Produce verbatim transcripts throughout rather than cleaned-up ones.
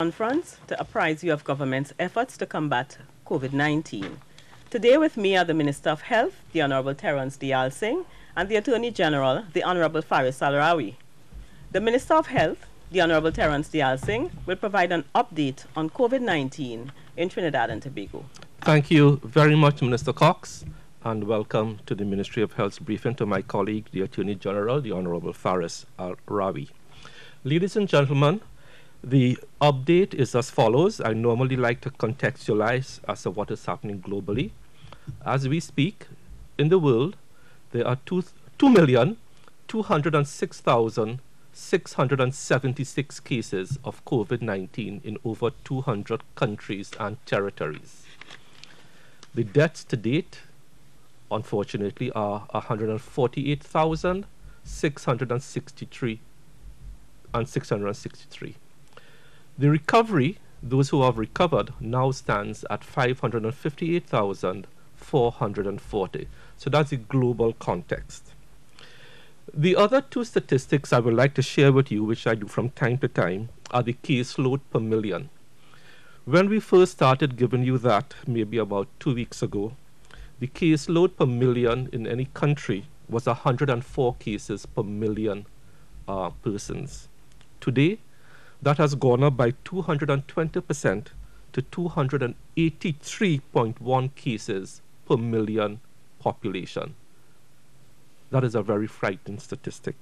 Conference to apprise you of government's efforts to combat COVID nineteen. Today with me are the Minister of Health, the Honourable Terence Deyalsingh, and the Attorney General, the Honourable Faris Al-Rawi. The Minister of Health, the Honourable Terence Deyalsingh, will provide an update on COVID nineteen in Trinidad and Tobago. Thank you very much, Minister Cox, and welcome to the Ministry of Health's briefing to my colleague, the Attorney General, the Honourable Faris Al-Rawi. Ladies and gentlemen, the update is as follows. I normally like to contextualize as to what is happening globally. As we speak, in the world, there are two million two hundred six thousand six hundred seventy-six cases of COVID nineteen in over two hundred countries and territories. The deaths to date, unfortunately, are one hundred forty-eight thousand six hundred sixty-three. The recovery, those who have recovered, now stands at five hundred fifty-eight thousand four hundred forty. So that's the global context. The other two statistics I would like to share with you, which I do from time to time, are the caseload per million. When we first started giving you that, maybe about two weeks ago, the caseload per million in any country was one hundred four cases per million uh, persons. Today, that has gone up by two hundred twenty percent to two hundred eighty-three point one cases per million population. That is a very frightening statistic.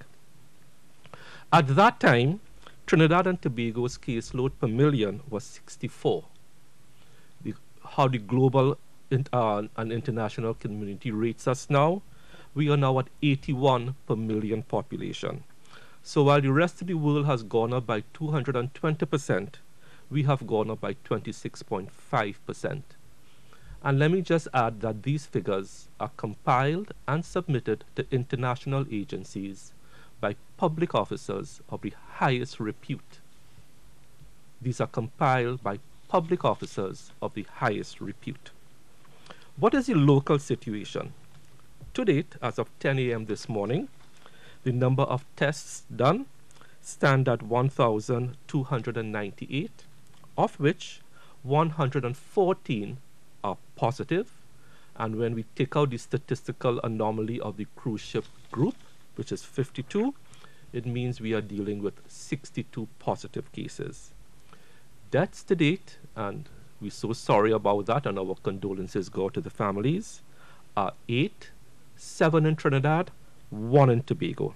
At that time, Trinidad and Tobago's caseload per million was sixty-four. The, how the global in, uh, and international community rates us now, we are now at eighty-one per million population. So while the rest of the world has gone up by two hundred twenty percent, we have gone up by twenty-six point five percent. And let me just add that these figures are compiled and submitted to international agencies by public officers of the highest repute. These are compiled by public officers of the highest repute. What is the local situation? To date, as of ten A M this morning, the number of tests done stand at one thousand two hundred ninety-eight, of which one hundred fourteen are positive. And when we take out the statistical anomaly of the cruise ship group, which is fifty-two, it means we are dealing with sixty-two positive cases. Deaths to date, and we're so sorry about that, and our condolences go to the families, are eight, seven in Trinidad, one in Tobago.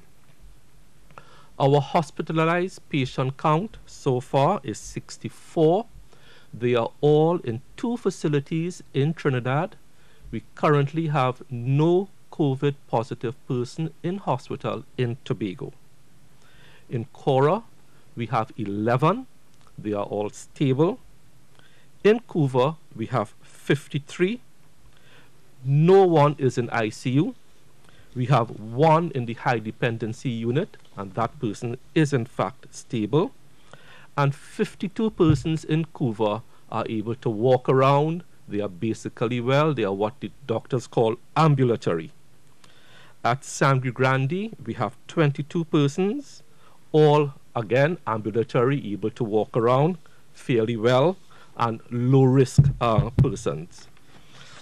Our hospitalized patient count so far is sixty-four. They are all in two facilities in Trinidad. We currently have no COVID positive person in hospital in Tobago. In Cora, we have eleven. They are all stable. In Couva, we have fifty-three. No one is in I C U. We have one in the high dependency unit, and that person is in fact stable. And fifty-two persons in Couva are able to walk around. They are basically well. They are what the doctors call ambulatory. At Sangre Grande, we have twenty-two persons, all again ambulatory, able to walk around fairly well, and low risk uh, persons.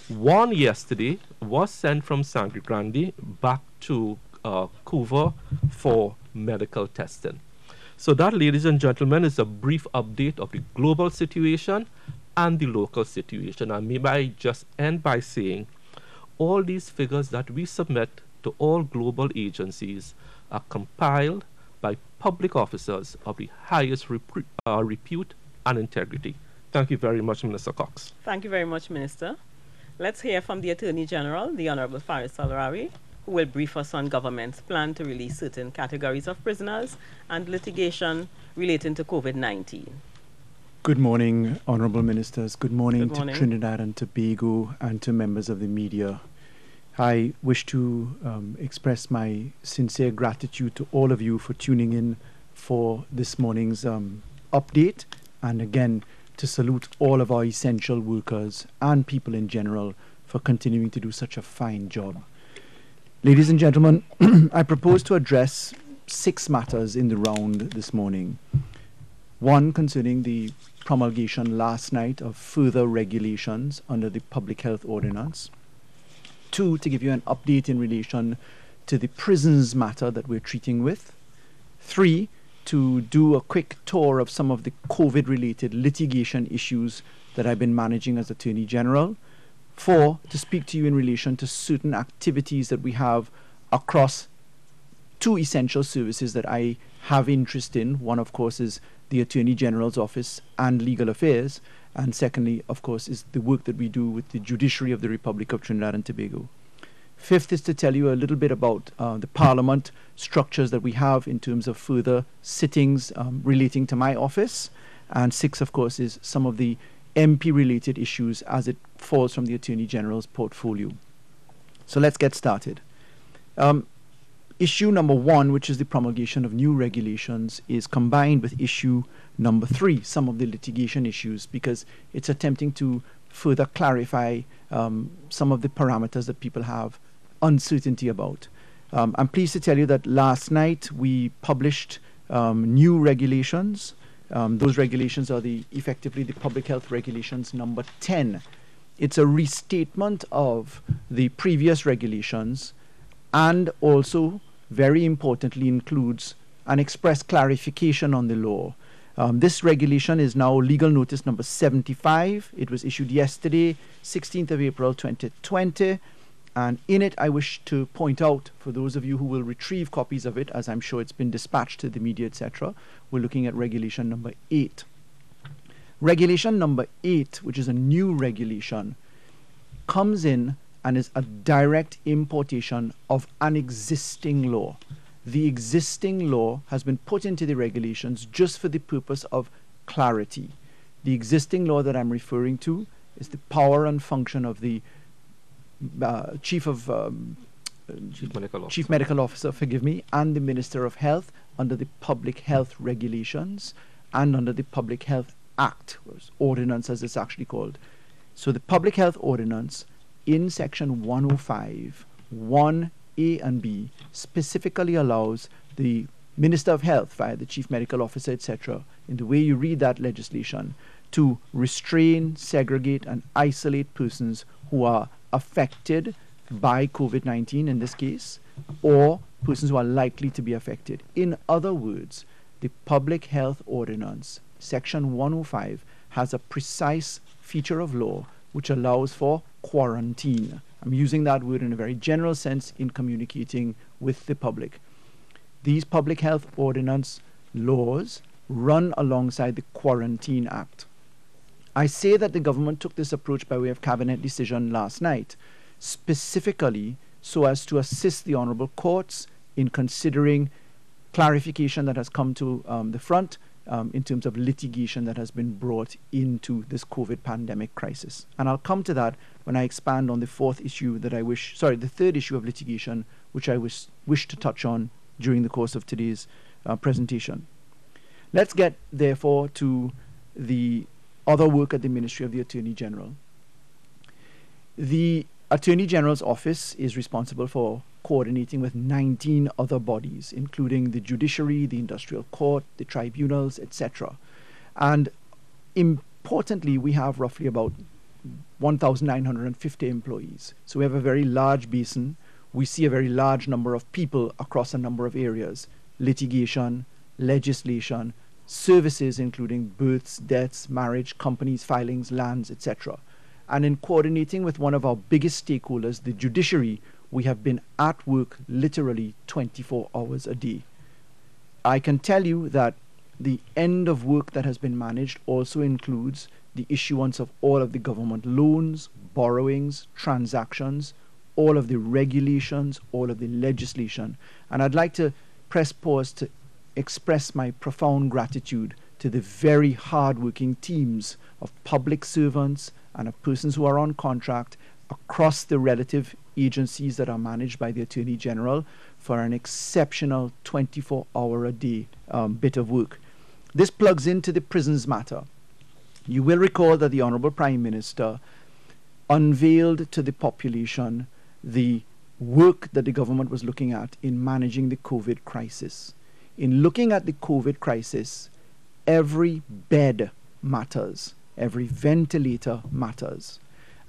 One yesterday was sent from Sangre Grande back to uh, Couva for medical testing. So that, ladies and gentlemen, is a brief update of the global situation and the local situation. And maybe I just end by saying all these figures that we submit to all global agencies are compiled by public officers of the highest rep uh, repute and integrity. Thank you very much, Minister Cox. Thank you very much, Minister. Let's hear from the Attorney General, the Honourable Faris Al-Rawi, who will brief us on government's plan to release certain categories of prisoners and litigation relating to COVID nineteen. Good morning, Honourable Ministers. Good morning, Good morning to Trinidad and Tobago and to members of the media. I wish to um, express my sincere gratitude to all of you for tuning in for this morning's um, update, and again, to salute all of our essential workers and people in general for continuing to do such a fine job. Ladies and gentlemen, I propose to address six matters in the round this morning. One concerning the promulgation last night of further regulations under the Public Health Ordinance. Two, to give you an update in relation to the prisons matter that we're treating with. Three, to do a quick tour of some of the COVID-related litigation issues that I've been managing as Attorney General. Four, to speak to you in relation to certain activities that we have across two essential services that I have interest in. One, of course, is the Attorney General's Office and Legal Affairs, and secondly, of course, is the work that we do with the Judiciary of the Republic of Trinidad and Tobago. Fifth is to tell you a little bit about uh, the Parliament structures that we have in terms of further sittings um, relating to my office, and six, of course, is some of the M P-related issues as it falls from the Attorney General's portfolio. So let's get started. Um, Issue number one, which is the promulgation of new regulations, is combined with issue number three, some of the litigation issues, because it's attempting to further clarify um, some of the parameters that people have uncertainty about. Um, I'm pleased to tell you that last night we published um, new regulations. Um, those regulations are the effectively the Public Health Regulations number ten. It's a restatement of the previous regulations and also very importantly includes an express clarification on the law. Um, this regulation is now legal notice number seventy-five. It was issued yesterday, sixteenth of April twenty twenty, and in it I wish to point out, for those of you who will retrieve copies of it, as I'm sure it's been dispatched to the media, et cetera, we're looking at regulation number eight. Regulation number eight, which is a new regulation, comes in and is a direct importation of an existing law. The existing law has been put into the regulations just for the purpose of clarity. The existing law that I'm referring to is the power and function of the uh, Chief of um, Chief Medical Officer. Chief Medical Officer, forgive me, and the Minister of Health under the Public Health Regulations and under the Public Health Act, or Ordinance as it's actually called. So the Public Health Ordinance in section one oh five, one A and B specifically allows the Minister of Health via the Chief Medical Officer, et cetera, in the way you read that legislation, to restrain, segregate, and isolate persons who are affected by COVID nineteen in this case, or persons who are likely to be affected. In other words, the Public Health Ordinance, section one oh five, has a precise feature of law which allows for quarantine. I'm using that word in a very general sense in communicating with the public. These Public Health Ordinance laws run alongside the Quarantine Act. I say that the government took this approach by way of cabinet decision last night, specifically so as to assist the honorable courts in considering clarification that has come to um, the front Um, in terms of litigation that has been brought into this COVID pandemic crisis. And I'll come to that when I expand on the fourth issue that I wish, sorry, the third issue of litigation, which I wish, wish to touch on during the course of today's uh, presentation. Let's get, therefore, to the other work at the Ministry of the Attorney General. The Attorney General's Office is responsible for coordinating with nineteen other bodies, including the judiciary, the industrial court, the tribunals, et cetera. And importantly, we have roughly about one thousand nine hundred fifty employees. So we have a very large basin. We see a very large number of people across a number of areas: litigation, legislation, services, including births, deaths, marriage, companies, filings, lands, et cetera. And in coordinating with one of our biggest stakeholders, the judiciary, we have been at work literally twenty-four hours a day. I can tell you that the end of work that has been managed also includes the issuance of all of the government loans, borrowings, transactions, all of the regulations, all of the legislation. And I'd like to press pause to express my profound gratitude to the very hard-working teams of public servants and of persons who are on contract across the relative agencies that are managed by the Attorney General for an exceptional twenty-four hour a day um, bit of work. This plugs into the prisons matter. You will recall that the Honorable Prime Minister unveiled to the population the work that the government was looking at in managing the COVID crisis. In looking at the COVID crisis, every bed matters, every ventilator matters.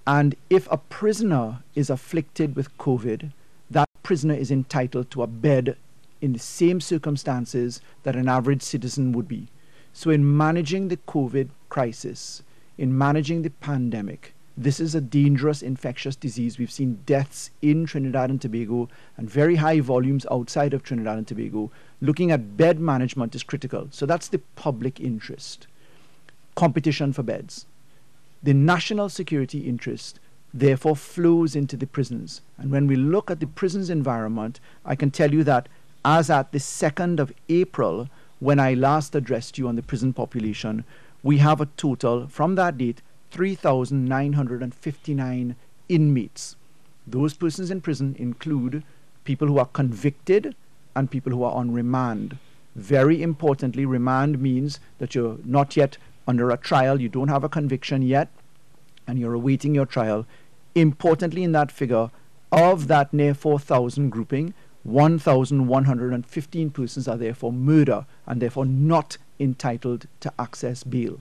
And if a prisoner is afflicted with COVID, that prisoner is entitled to a bed in the same circumstances that an average citizen would be. So in managing the COVID crisis, in managing the pandemic, this is a dangerous infectious disease. We've seen deaths in Trinidad and Tobago and very high volumes outside of Trinidad and Tobago. Looking at bed management is critical. So that's the public interest. Competition for beds. The national security interest therefore flows into the prisons. And when we look at the prisons environment, I can tell you that as at the second of April, when I last addressed you on the prison population, we have a total, from that date, three thousand nine hundred fifty-nine inmates. Those persons in prison include people who are convicted and people who are on remand. Very importantly, remand means that you're not yet under a trial, you don't have a conviction yet, and you're awaiting your trial. Importantly, in that figure, of that near four thousand grouping, one thousand one hundred fifteen persons are therefore murder and therefore not entitled to access bail.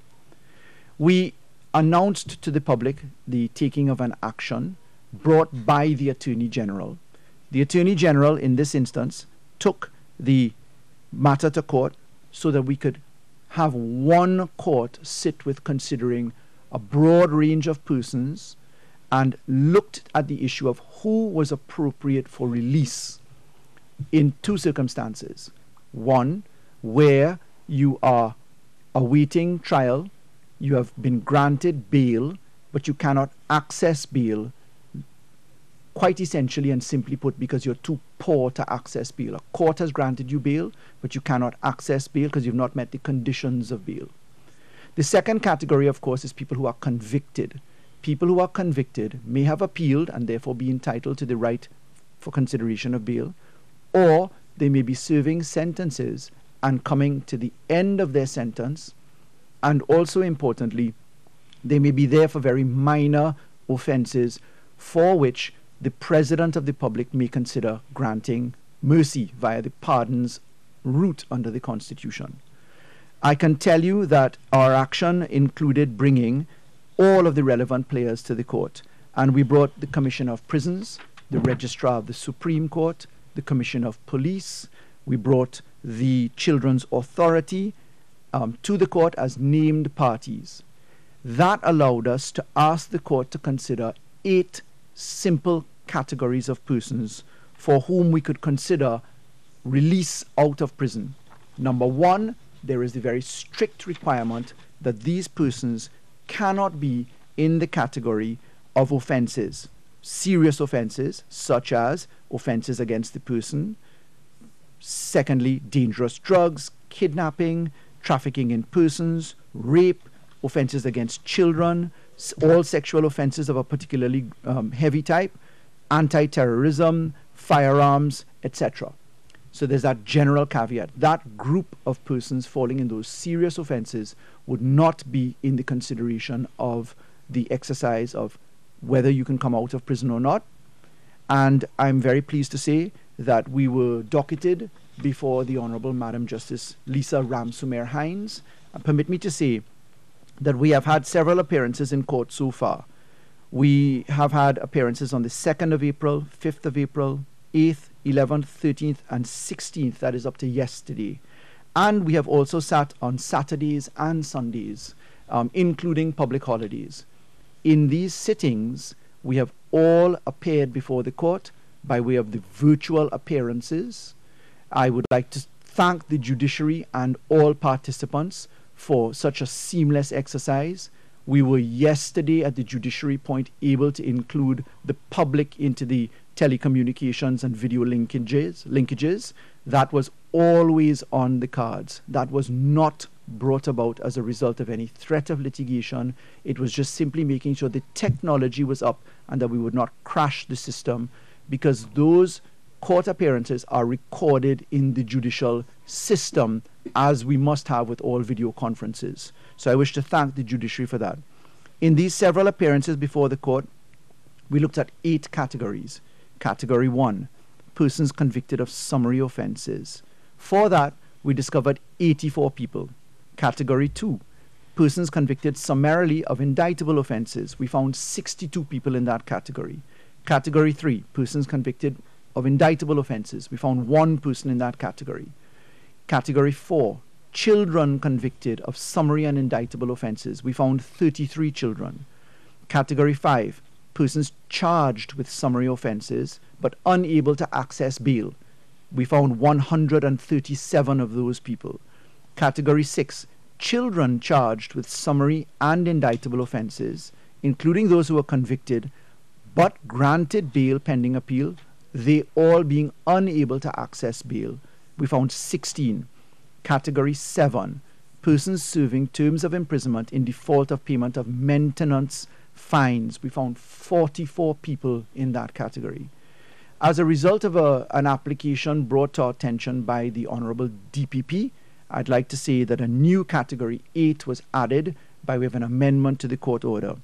We announced to the public the taking of an action brought by the Attorney General. The Attorney General, in this instance, took the matter to court so that we could have one court sit with considering a broad range of persons and looked at the issue of who was appropriate for release in two circumstances. One, where you are awaiting trial, you have been granted bail, but you cannot access bail, quite essentially and simply put, because you're too poor to access bail. A court has granted you bail, but you cannot access bail because you've not met the conditions of bail. The second category, of course, is people who are convicted. People who are convicted may have appealed and therefore be entitled to the right for consideration of bail, or they may be serving sentences and coming to the end of their sentence, and also importantly, they may be there for very minor offenses for which the President of the Public may consider granting mercy via the pardons route under the Constitution. I can tell you that our action included bringing all of the relevant players to the court, and we brought the Commissioner of Prisons, the Registrar of the Supreme Court, the Commissioner of Police, we brought the Children's Authority um, to the court as named parties. That allowed us to ask the court to consider eight simple categories of persons for whom we could consider release out of prison. Number one, there is the very strict requirement that these persons cannot be in the category of offenses, serious offenses such as offenses against the person. Secondly, dangerous drugs, kidnapping, trafficking in persons, rape, offenses against children, all sexual offenses of a particularly um, heavy type, anti-terrorism, firearms, et cetera. So there's that general caveat. That group of persons falling in those serious offenses would not be in the consideration of the exercise of whether you can come out of prison or not. And I'm very pleased to say that we were docketed before the Honourable Madam Justice Lisa Ramsumair-Hines. And permit me to say that we have had several appearances in court so far. We have had appearances on the second of April, fifth of April, eighth, eleventh, thirteenth, and sixteenth, that is up to yesterday. And we have also sat on Saturdays and Sundays, um, including public holidays. In these sittings, we have all appeared before the court by way of the virtual appearances. I would like to thank the judiciary and all participants for such a seamless exercise. We were yesterday at the judiciary point able to include the public into the telecommunications and video linkages. linkages. That was always on the cards. That was not brought about as a result of any threat of litigation. It was just simply making sure the technology was up and that we would not crash the system, because those court appearances are recorded in the judicial system, as we must have with all video conferences. So I wish to thank the judiciary for that. In these several appearances before the court, we looked at eight categories. Category one, persons convicted of summary offenses. For that, we discovered eighty-four people. Category two, persons convicted summarily of indictable offenses. We found sixty-two people in that category. Category three, persons convicted of indictable offenses. We found one person in that category. Category four, children convicted of summary and indictable offenses. We found thirty-three children. Category five, persons charged with summary offenses but unable to access bail. We found one hundred thirty-seven of those people. Category six, children charged with summary and indictable offenses, including those who were convicted but granted bail pending appeal, they all being unable to access bail. We found sixteen. Category seven, persons serving terms of imprisonment in default of payment of maintenance fines. We found forty-four people in that category. As a result of a, an application brought to our attention by the Honorable D P P, I'd like to say that a new Category eight was added by way of an amendment to the court order.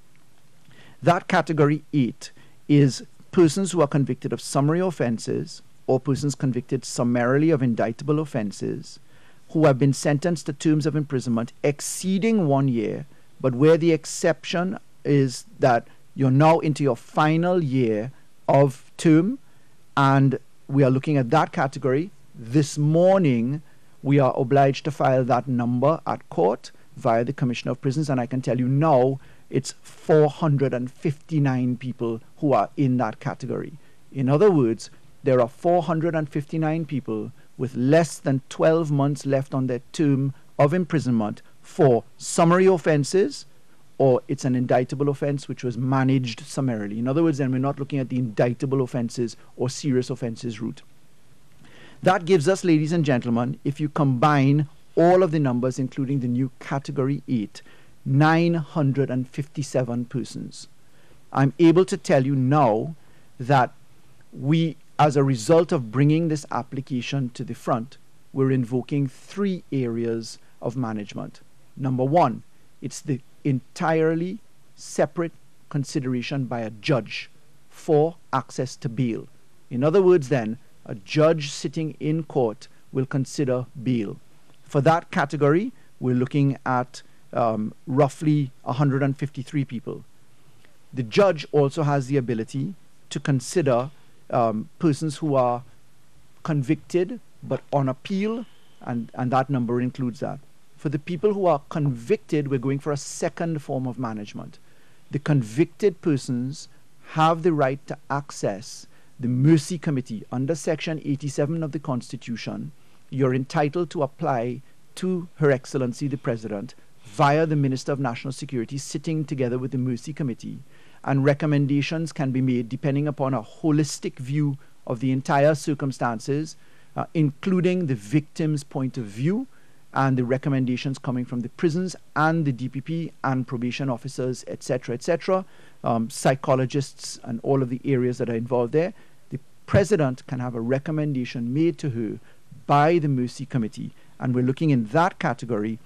That Category eight is persons who are convicted of summary offences or persons convicted summarily of indictable offences who have been sentenced to terms of imprisonment exceeding one year, but where the exception is that you're now into your final year of term, and we are looking at that category. This morning, we are obliged to file that number at court via the Commissioner of Prisons, and I can tell you now it's four hundred fifty-nine people who are in that category. In other words, there are four hundred fifty-nine people with less than twelve months left on their term of imprisonment for summary offenses, or it's an indictable offense which was managed summarily. In other words, then we're not looking at the indictable offenses or serious offenses route. That gives us, ladies and gentlemen, if you combine all of the numbers, including the new Category eight, nine hundred fifty-seven persons. I'm able to tell you now that we, as a result of bringing this application to the front, we're invoking three areas of management. Number one, it's the entirely separate consideration by a judge for access to bail. In other words then, a judge sitting in court will consider bail. For that category, we're looking at um, roughly one hundred fifty-three people. The judge also has the ability to consider um, persons who are convicted but on appeal, and, and that number includes that. For the people who are convicted, we're going for a second form of management. The convicted persons have the right to access the Mercy Committee. Under Section eighty-seven of the Constitution, you're entitled to apply to Her Excellency the President via the Minister of National Security, sitting together with the Mercy Committee, and recommendations can be made depending upon a holistic view of the entire circumstances, uh, including the victim's point of view, and the recommendations coming from the prisons and the D P P and probation officers, et cetera, et cetera, um, psychologists and all of the areas that are involved there. The president can have a recommendation made to her by the Mercy Committee, and we're looking in that category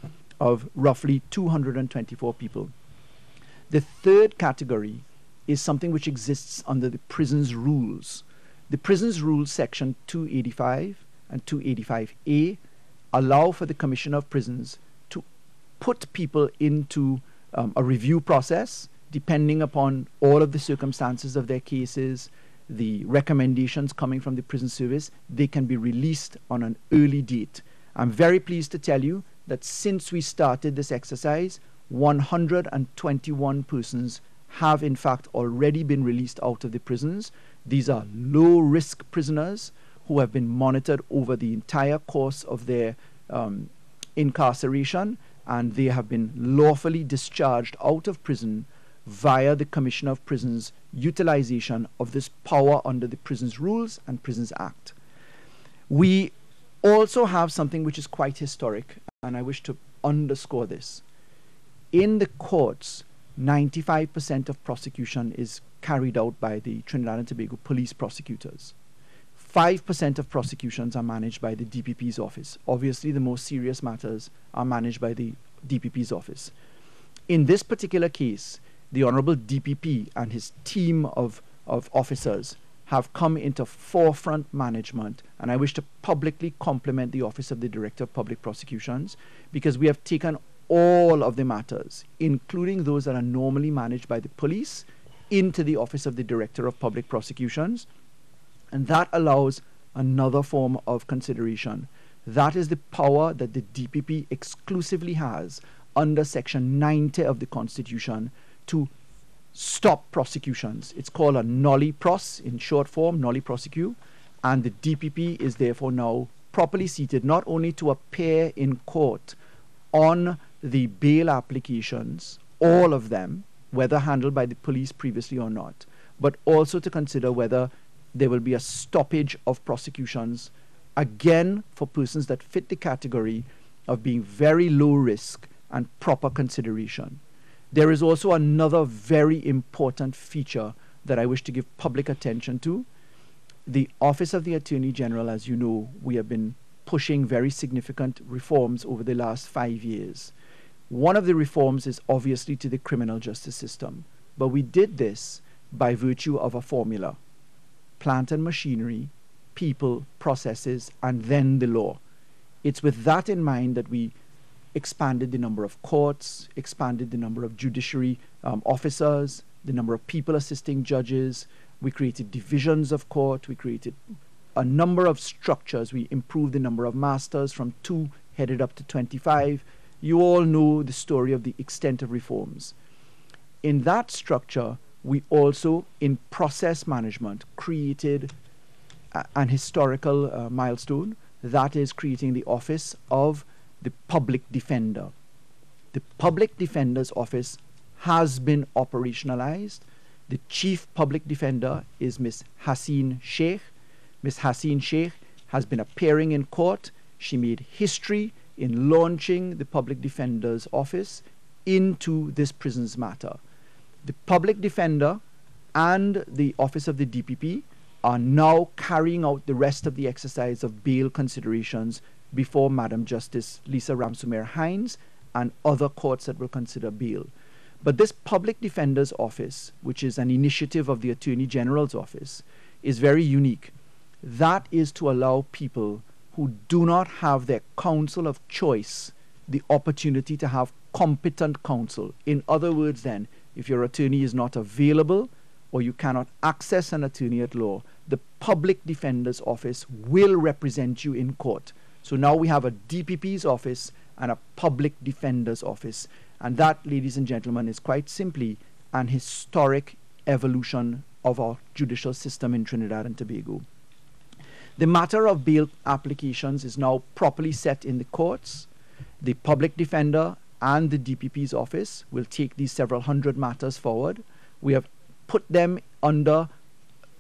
of roughly two hundred twenty-four people. The third category is something which exists under the Prisons Rules. The Prisons Rules Section two eighty-five and two eighty-five A allow for the Commissioner of Prisons to put people into um, a review process depending upon all of the circumstances of their cases, the recommendations coming from the prison service. They can be released on an early date. I'm very pleased to tell you that since we started this exercise, one hundred twenty-one persons have in fact already been released out of the prisons. These are low-risk prisoners who have been monitored over the entire course of their um, incarceration, and they have been lawfully discharged out of prison via the Commissioner of Prisons' utilization of this power under the Prisons Rules and Prisons Act. We also have something which is quite historic, and I wish to underscore this. In the courts, ninety-five percent of prosecution is carried out by the Trinidad and Tobago police prosecutors. five percent of prosecutions are managed by the D P P's office. Obviously, the most serious matters are managed by the D P P's office. In this particular case, the Honorable D P P and his team of, of officers have come into forefront management, and I wish to publicly compliment the Office of the Director of Public Prosecutions, because we have taken all of the matters, including those that are normally managed by the police, into the Office of the Director of Public Prosecutions, and that allows another form of consideration. That is the power that the D P P exclusively has under Section ninety of the Constitution to stop prosecutions. It's called a nolle pros, in short form, nolle prosequi, and the D P P is therefore now properly seated not only to appear in court on the bail applications, all of them, whether handled by the police previously or not, but also to consider whether there will be a stoppage of prosecutions, again, for persons that fit the category of being very low risk and proper consideration. There is also another very important feature that I wish to give public attention to. The Office of the Attorney General, as you know, we have been pushing very significant reforms over the last five years. One of the reforms is obviously to the criminal justice system, but we did this by virtue of a formula: plant and machinery, people, processes, and then the law. It's with that in mind that we expanded the number of courts, expanded the number of judiciary um, officers, the number of people assisting judges. We created divisions of court. We created a number of structures. We improved the number of masters from two headed up to twenty-five. You all know the story of the extent of reforms. In that structure, we also, in process management, created a, an historical uh, milestone, that is creating the Office of the Public Defender. The Public Defender's Office has been operationalized. The Chief Public Defender is Miz Haseen Sheikh. Miz Haseen Sheikh has been appearing in court. She made history in launching the Public Defender's Office into this prisons matter. The Public Defender and the Office of the D P P are now carrying out the rest of the exercise of bail considerations before Madam Justice Lisa Ramsumair-Hines and other courts that will consider bail. But this Public Defender's Office, which is an initiative of the Attorney General's Office, is very unique. That is to allow people who do not have their counsel of choice the opportunity to have competent counsel. In other words then, if your attorney is not available or you cannot access an attorney at law, the Public Defender's Office will represent you in court. So now we have a D P P's office and a Public Defender's Office. And that, ladies and gentlemen, is quite simply an historic evolution of our judicial system in Trinidad and Tobago. The matter of bail applications is now properly set in the courts. The Public Defender and the D P P's office will take these several hundred matters forward. We have put them under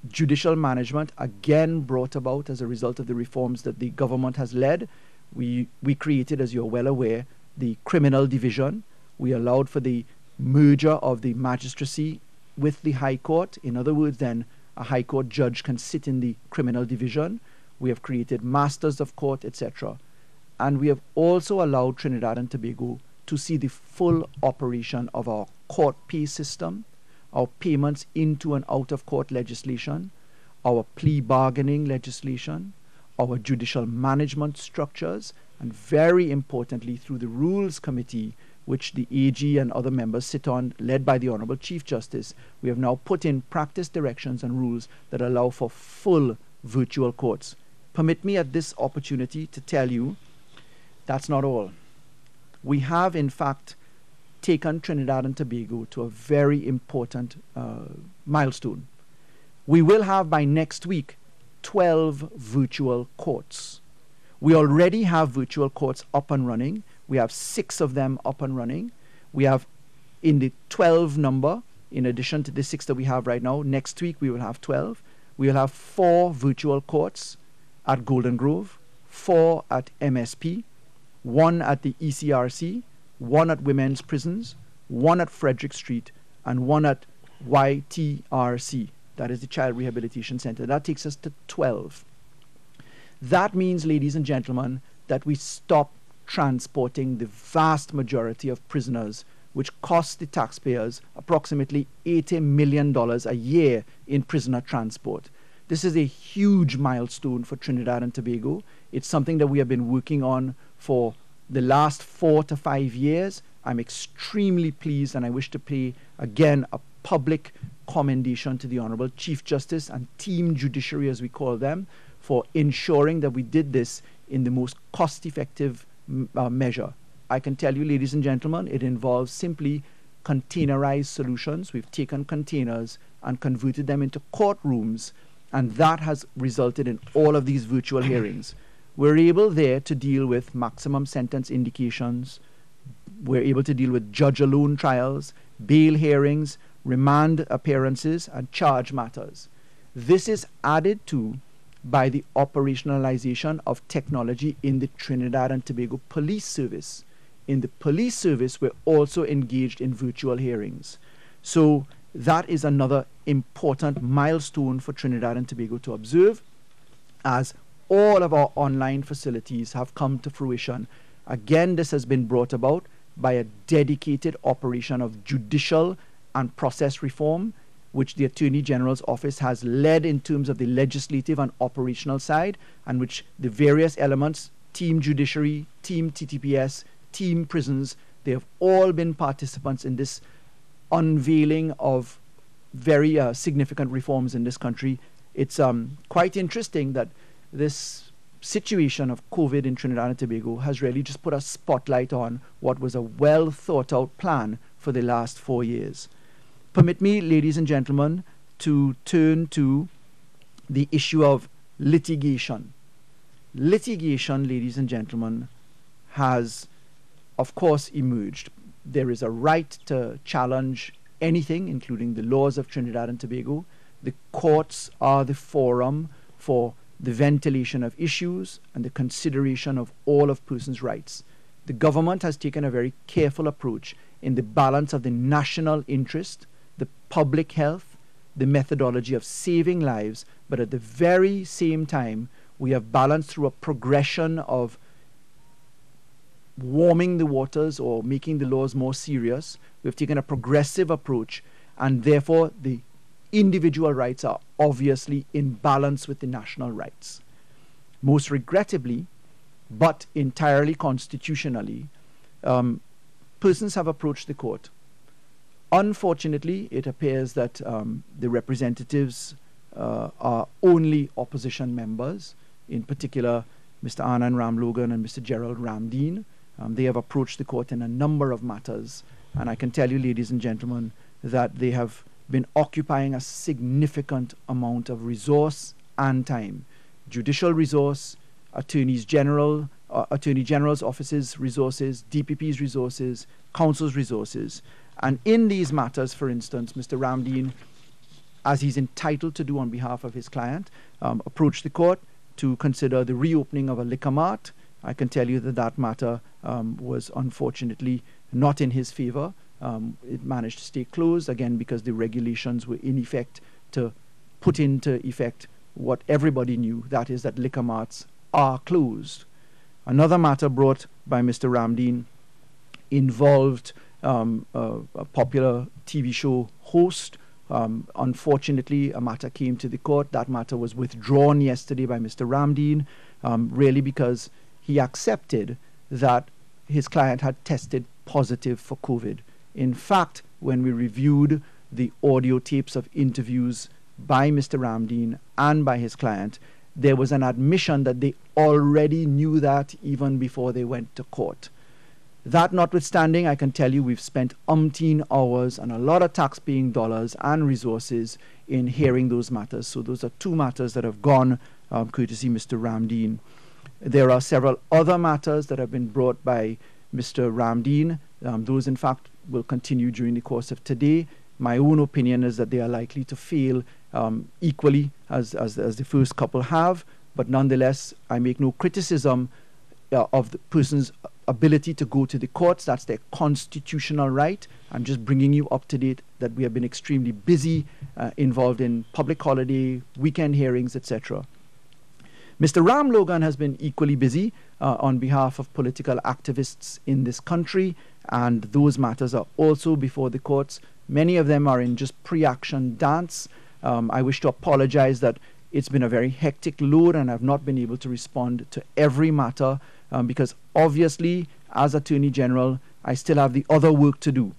judicial management, again brought about as a result of the reforms that the government has led. We, we created, as you're well aware, the criminal division. We allowed for the merger of the magistracy with the High Court. In other words, then, a High Court judge can sit in the criminal division. We have created masters of court, et cetera. And we have also allowed Trinidad and Tobago to see the full operation of our court pay system, our payments into and out of court legislation, our plea bargaining legislation, our judicial management structures, and very importantly, through the Rules Committee, which the A G and other members sit on, led by the Honorable Chief Justice, we have now put in practice directions and rules that allow for full virtual courts. Permit me at this opportunity to tell you that's not all. We have, in fact, taken Trinidad and Tobago to a very important uh, milestone. We will have, by next week, twelve virtual courts. We already have virtual courts up and running. We have six of them up and running. We have, in the twelve number, in addition to the six that we have right now, next week we will have twelve. We will have four virtual courts at Golden Grove, four at M S P, one at the E C R C, one at Women's Prisons, one at Frederick Street, and one at Y T R C, that is the Child Rehabilitation Center. That takes us to twelve. That means, ladies and gentlemen, that we stop transporting the vast majority of prisoners, which costs the taxpayers approximately eighty million dollars a year in prisoner transport. This is a huge milestone for Trinidad and Tobago. It's something that we have been working on for the last four to five years. I'm extremely pleased, and I wish to pay, again, a public commendation to the Honorable Chief Justice and Team Judiciary, as we call them, for ensuring that we did this in the most cost-effective uh, measure. I can tell you, ladies and gentlemen, it involves simply containerized solutions. We've taken containers and converted them into courtrooms, and that has resulted in all of these virtual hearings. We're able there to deal with maximum sentence indications. We're able to deal with judge-alone trials, bail hearings, remand appearances, and charge matters. This is added to by the operationalization of technology in the Trinidad and Tobago Police Service. In the police service, we're also engaged in virtual hearings. So that is another important milestone for Trinidad and Tobago to observe, as all of our online facilities have come to fruition. Again, this has been brought about by a dedicated operation of judicial and process reform, which the Attorney General's Office has led in terms of the legislative and operational side, and which the various elements, Team Judiciary, Team T T P S, Team Prisons, they have all been participants in this unveiling of very uh, significant reforms in this country. It's um, quite interesting that this situation of COVID in Trinidad and Tobago has really just put a spotlight on what was a well thought out plan for the last four years. Permit me, ladies and gentlemen, to turn to the issue of litigation. Litigation, ladies and gentlemen, has, of course, emerged. There is a right to challenge anything, including the laws of Trinidad and Tobago. The courts are the forum for the ventilation of issues and the consideration of all of persons' rights. The government has taken a very careful approach in the balance of the national interest, the public health, the methodology of saving lives, but at the very same time, we have balanced through a progression of warming the waters or making the laws more serious. We've taken a progressive approach, and therefore the individual rights are obviously in balance with the national rights. Most regrettably, but entirely constitutionally, um, persons have approached the court. Unfortunately, it appears that um, the representatives uh, are only opposition members, in particular Mister Anand Ramlogan and Mister Gerald Ramdeen. Um, they have approached the court in a number of matters, and I can tell you, ladies and gentlemen, that they have been occupying a significant amount of resource and time. Judicial resource, attorneys general, Uh, Attorney General's Office's resources, D P P's resources, Council's resources. And in these matters, for instance, Mister Ramdeen, as he's entitled to do on behalf of his client, um, approached the court to consider the reopening of a liquor mart. I can tell you that that matter um, was unfortunately not in his favor. Um, it managed to stay closed, again, because the regulations were in effect to put into effect what everybody knew, that is that liquor marts are closed. Another matter brought by Mister Ramdeen involved um, a, a popular T V show host. Um, unfortunately, a matter came to the court. That matter was withdrawn yesterday by Mister Ramdeen, um, really because he accepted that his client had tested positive for COVID. In fact, when we reviewed the audio tapes of interviews by Mister Ramdeen and by his client, there was an admission that they already knew that even before they went to court. That notwithstanding, I can tell you we've spent umpteen hours and a lot of taxpaying dollars and resources in hearing those matters. So those are two matters that have gone um, courtesy Mister Ramdeen. There are several other matters that have been brought by Mister Ramdeen. Um, those, in fact, will continue during the course of today. My own opinion is that they are likely to fail um, equally as, as, as the first couple have, but nonetheless, I make no criticism uh, of the person's ability to go to the courts. That's their constitutional right. I'm just bringing you up to date that we have been extremely busy, uh, involved in public holiday, weekend hearings, et cetera. Mister Ramlogan has been equally busy uh, on behalf of political activists in this country, and those matters are also before the courts. Many of them are in just pre-action dance. Um, I wish to apologize that It's been a very hectic load, and I've not been able to respond to every matter um, because obviously, as Attorney General, I still have the other work to do.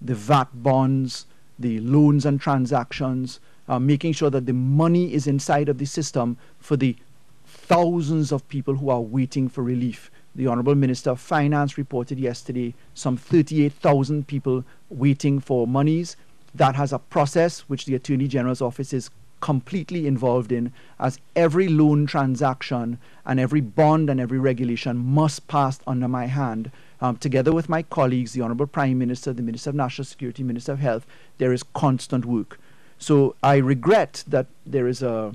The V A T bonds, the loans and transactions, uh, making sure that the money is inside of the system for the thousands of people who are waiting for relief. The Honourable Minister of Finance reported yesterday some thirty-eight thousand people waiting for monies. That has a process which the Attorney General's office is completely involved in, as every loan transaction and every bond and every regulation must pass under my hand. Um, together with my colleagues, the Honourable Prime Minister, the Minister of National Security, Minister of Health, there is constant work. So I regret that there is a,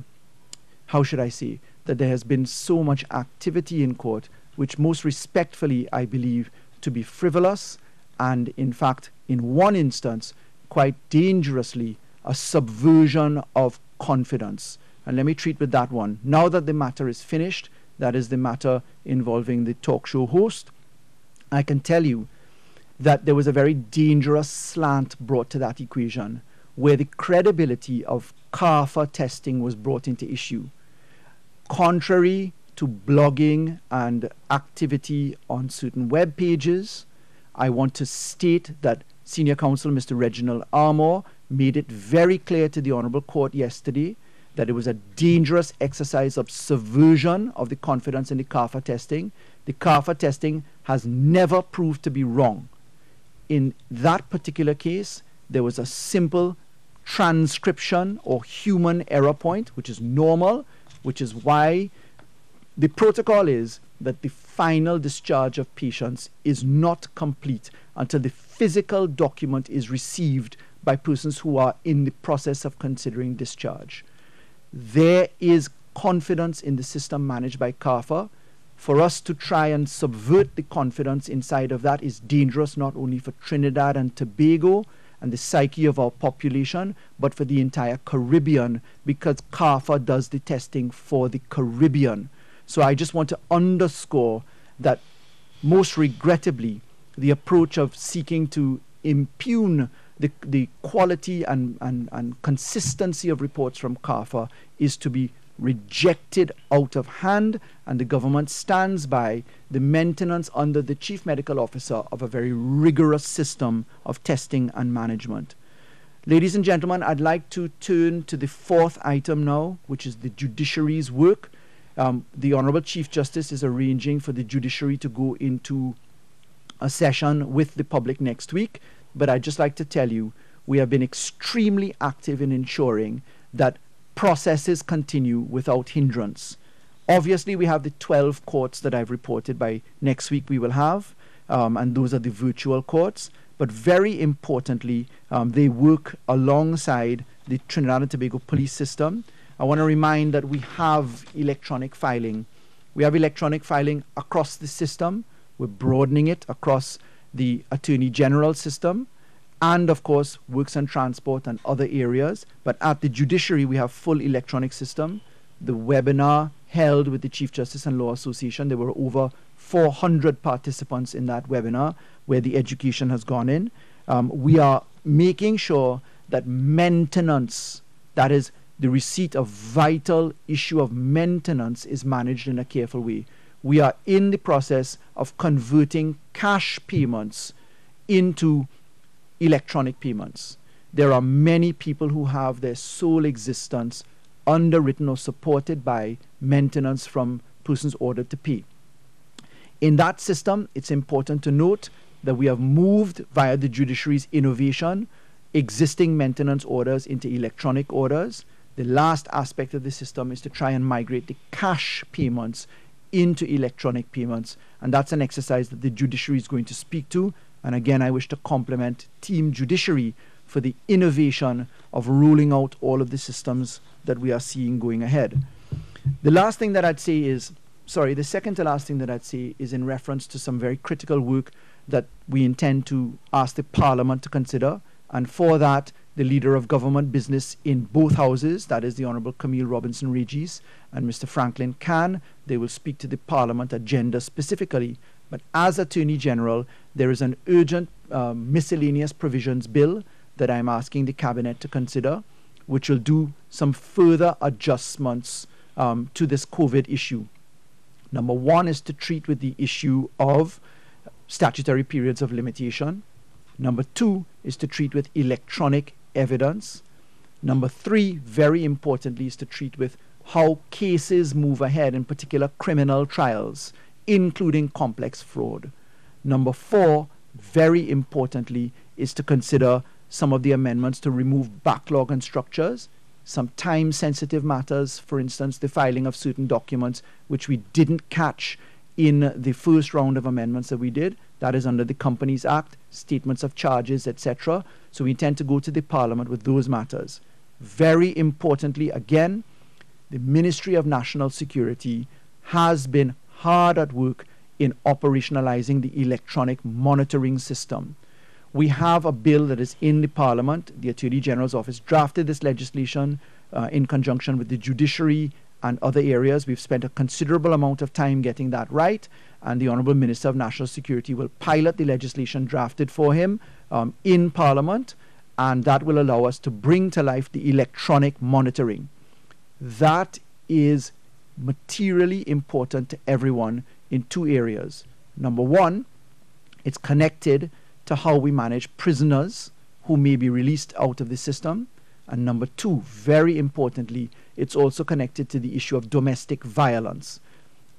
how should I say, that there has been so much activity in court, which most respectfully I believe to be frivolous and, in fact, in one instance, quite dangerously, a subversion of confidence. And let me treat with that one. Now that the matter is finished, that is the matter involving the talk show host, I can tell you that there was a very dangerous slant brought to that equation where the credibility of CARPHA testing was brought into issue, contrary to blogging and activity on certain web pages. I want to state that Senior Counsel Mister Reginald Armour made it very clear to the Honourable Court yesterday that it was a dangerous exercise of subversion of the confidence in the CARPHA testing. The CARPHA testing has never proved to be wrong. In that particular case, there was a simple transcription or human error point, which is normal, which is why the protocol is that the final discharge of patients is not complete until the physical document is received by persons who are in the process of considering discharge. There is confidence in the system managed by CARPHA. For us to try and subvert the confidence inside of that is dangerous, not only for Trinidad and Tobago and the psyche of our population, but for the entire Caribbean, because CARPHA does the testing for the Caribbean. So I just want to underscore that most regrettably, the approach of seeking to impugn the, the quality and, and, and consistency of reports from CARPHA is to be rejected out of hand, and the government stands by the maintenance under the Chief Medical Officer of a very rigorous system of testing and management. Ladies and gentlemen, I'd like to turn to the fourth item now, which is the judiciary's work. Um, the Honourable Chief Justice is arranging for the judiciary to go into a session with the public next week, but I'd just like to tell you we have been extremely active in ensuring that processes continue without hindrance. Obviously, we have the twelve courts that I've reported by next week we will have, um, and those are the virtual courts, but very importantly, um, they work alongside the Trinidad and Tobago police system. I want to remind that we have electronic filing. We have electronic filing across the system. We're broadening it across the Attorney General system and, of course, Works and Transport and other areas. But at the judiciary, we have full electronic system. The webinar held with the Chief Justice and Law Association, there were over four hundred participants in that webinar where the education has gone in. Um, we are making sure that maintenance, that is, the receipt of vital issue of maintenance, is managed in a careful way. We are in the process of converting cash payments into electronic payments. There are many people who have their sole existence underwritten or supported by maintenance from persons ordered to pay. In that system, it's important to note that we have moved via the judiciary's innovation existing maintenance orders into electronic orders. The last aspect of the system is to try and migrate the cash payments into electronic payments, and that's an exercise that the judiciary is going to speak to. And again, I wish to compliment Team Judiciary for the innovation of rolling out all of the systems that we are seeing going ahead. The last thing that I'd say is, sorry, the second to last thing that I'd say is in reference to some very critical work that we intend to ask the Parliament to consider, and for that, the Leader of Government Business in both houses, that is the Honourable Camille Robinson-Regis and Mister Franklin Can, they will speak to the Parliament agenda specifically. But as Attorney General, there is an urgent uh, miscellaneous provisions bill that I'm asking the Cabinet to consider. which will do some further adjustments um, to this COVID issue. Number one is to treat with the issue of statutory periods of limitation. Number two is to treat with electronic evidence. Number three, very importantly, is to treat with how cases move ahead, in particular criminal trials, including complex fraud. Number four, very importantly, is to consider some of the amendments to remove backlog and structures, some time-sensitive matters, for instance, the filing of certain documents, which we didn't catch in the first round of amendments that we did. That is under the Companies Act, statements of charges, et cetera. So we intend to go to the Parliament with those matters. Very importantly, again, the Ministry of National Security has been hard at work in operationalizing the electronic monitoring system. We have a bill that is in the Parliament. The Attorney General's office drafted this legislation uh, in conjunction with the judiciary and other areas. We've spent a considerable amount of time getting that right, and the Honourable Minister of National Security will pilot the legislation drafted for him um, in Parliament, and that will allow us to bring to life the electronic monitoring. That is materially important to everyone in two areas. Number one, it's connected to how we manage prisoners who may be released out of the system. And number two, very importantly, it's also connected to the issue of domestic violence.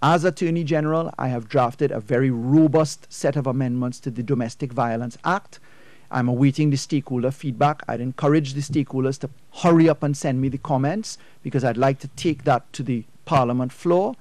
As Attorney General, I have drafted a very robust set of amendments to the Domestic Violence Act. I'm awaiting the stakeholder feedback. I'd encourage the stakeholders to hurry up and send me the comments, because I'd like to take that to the Parliament floor.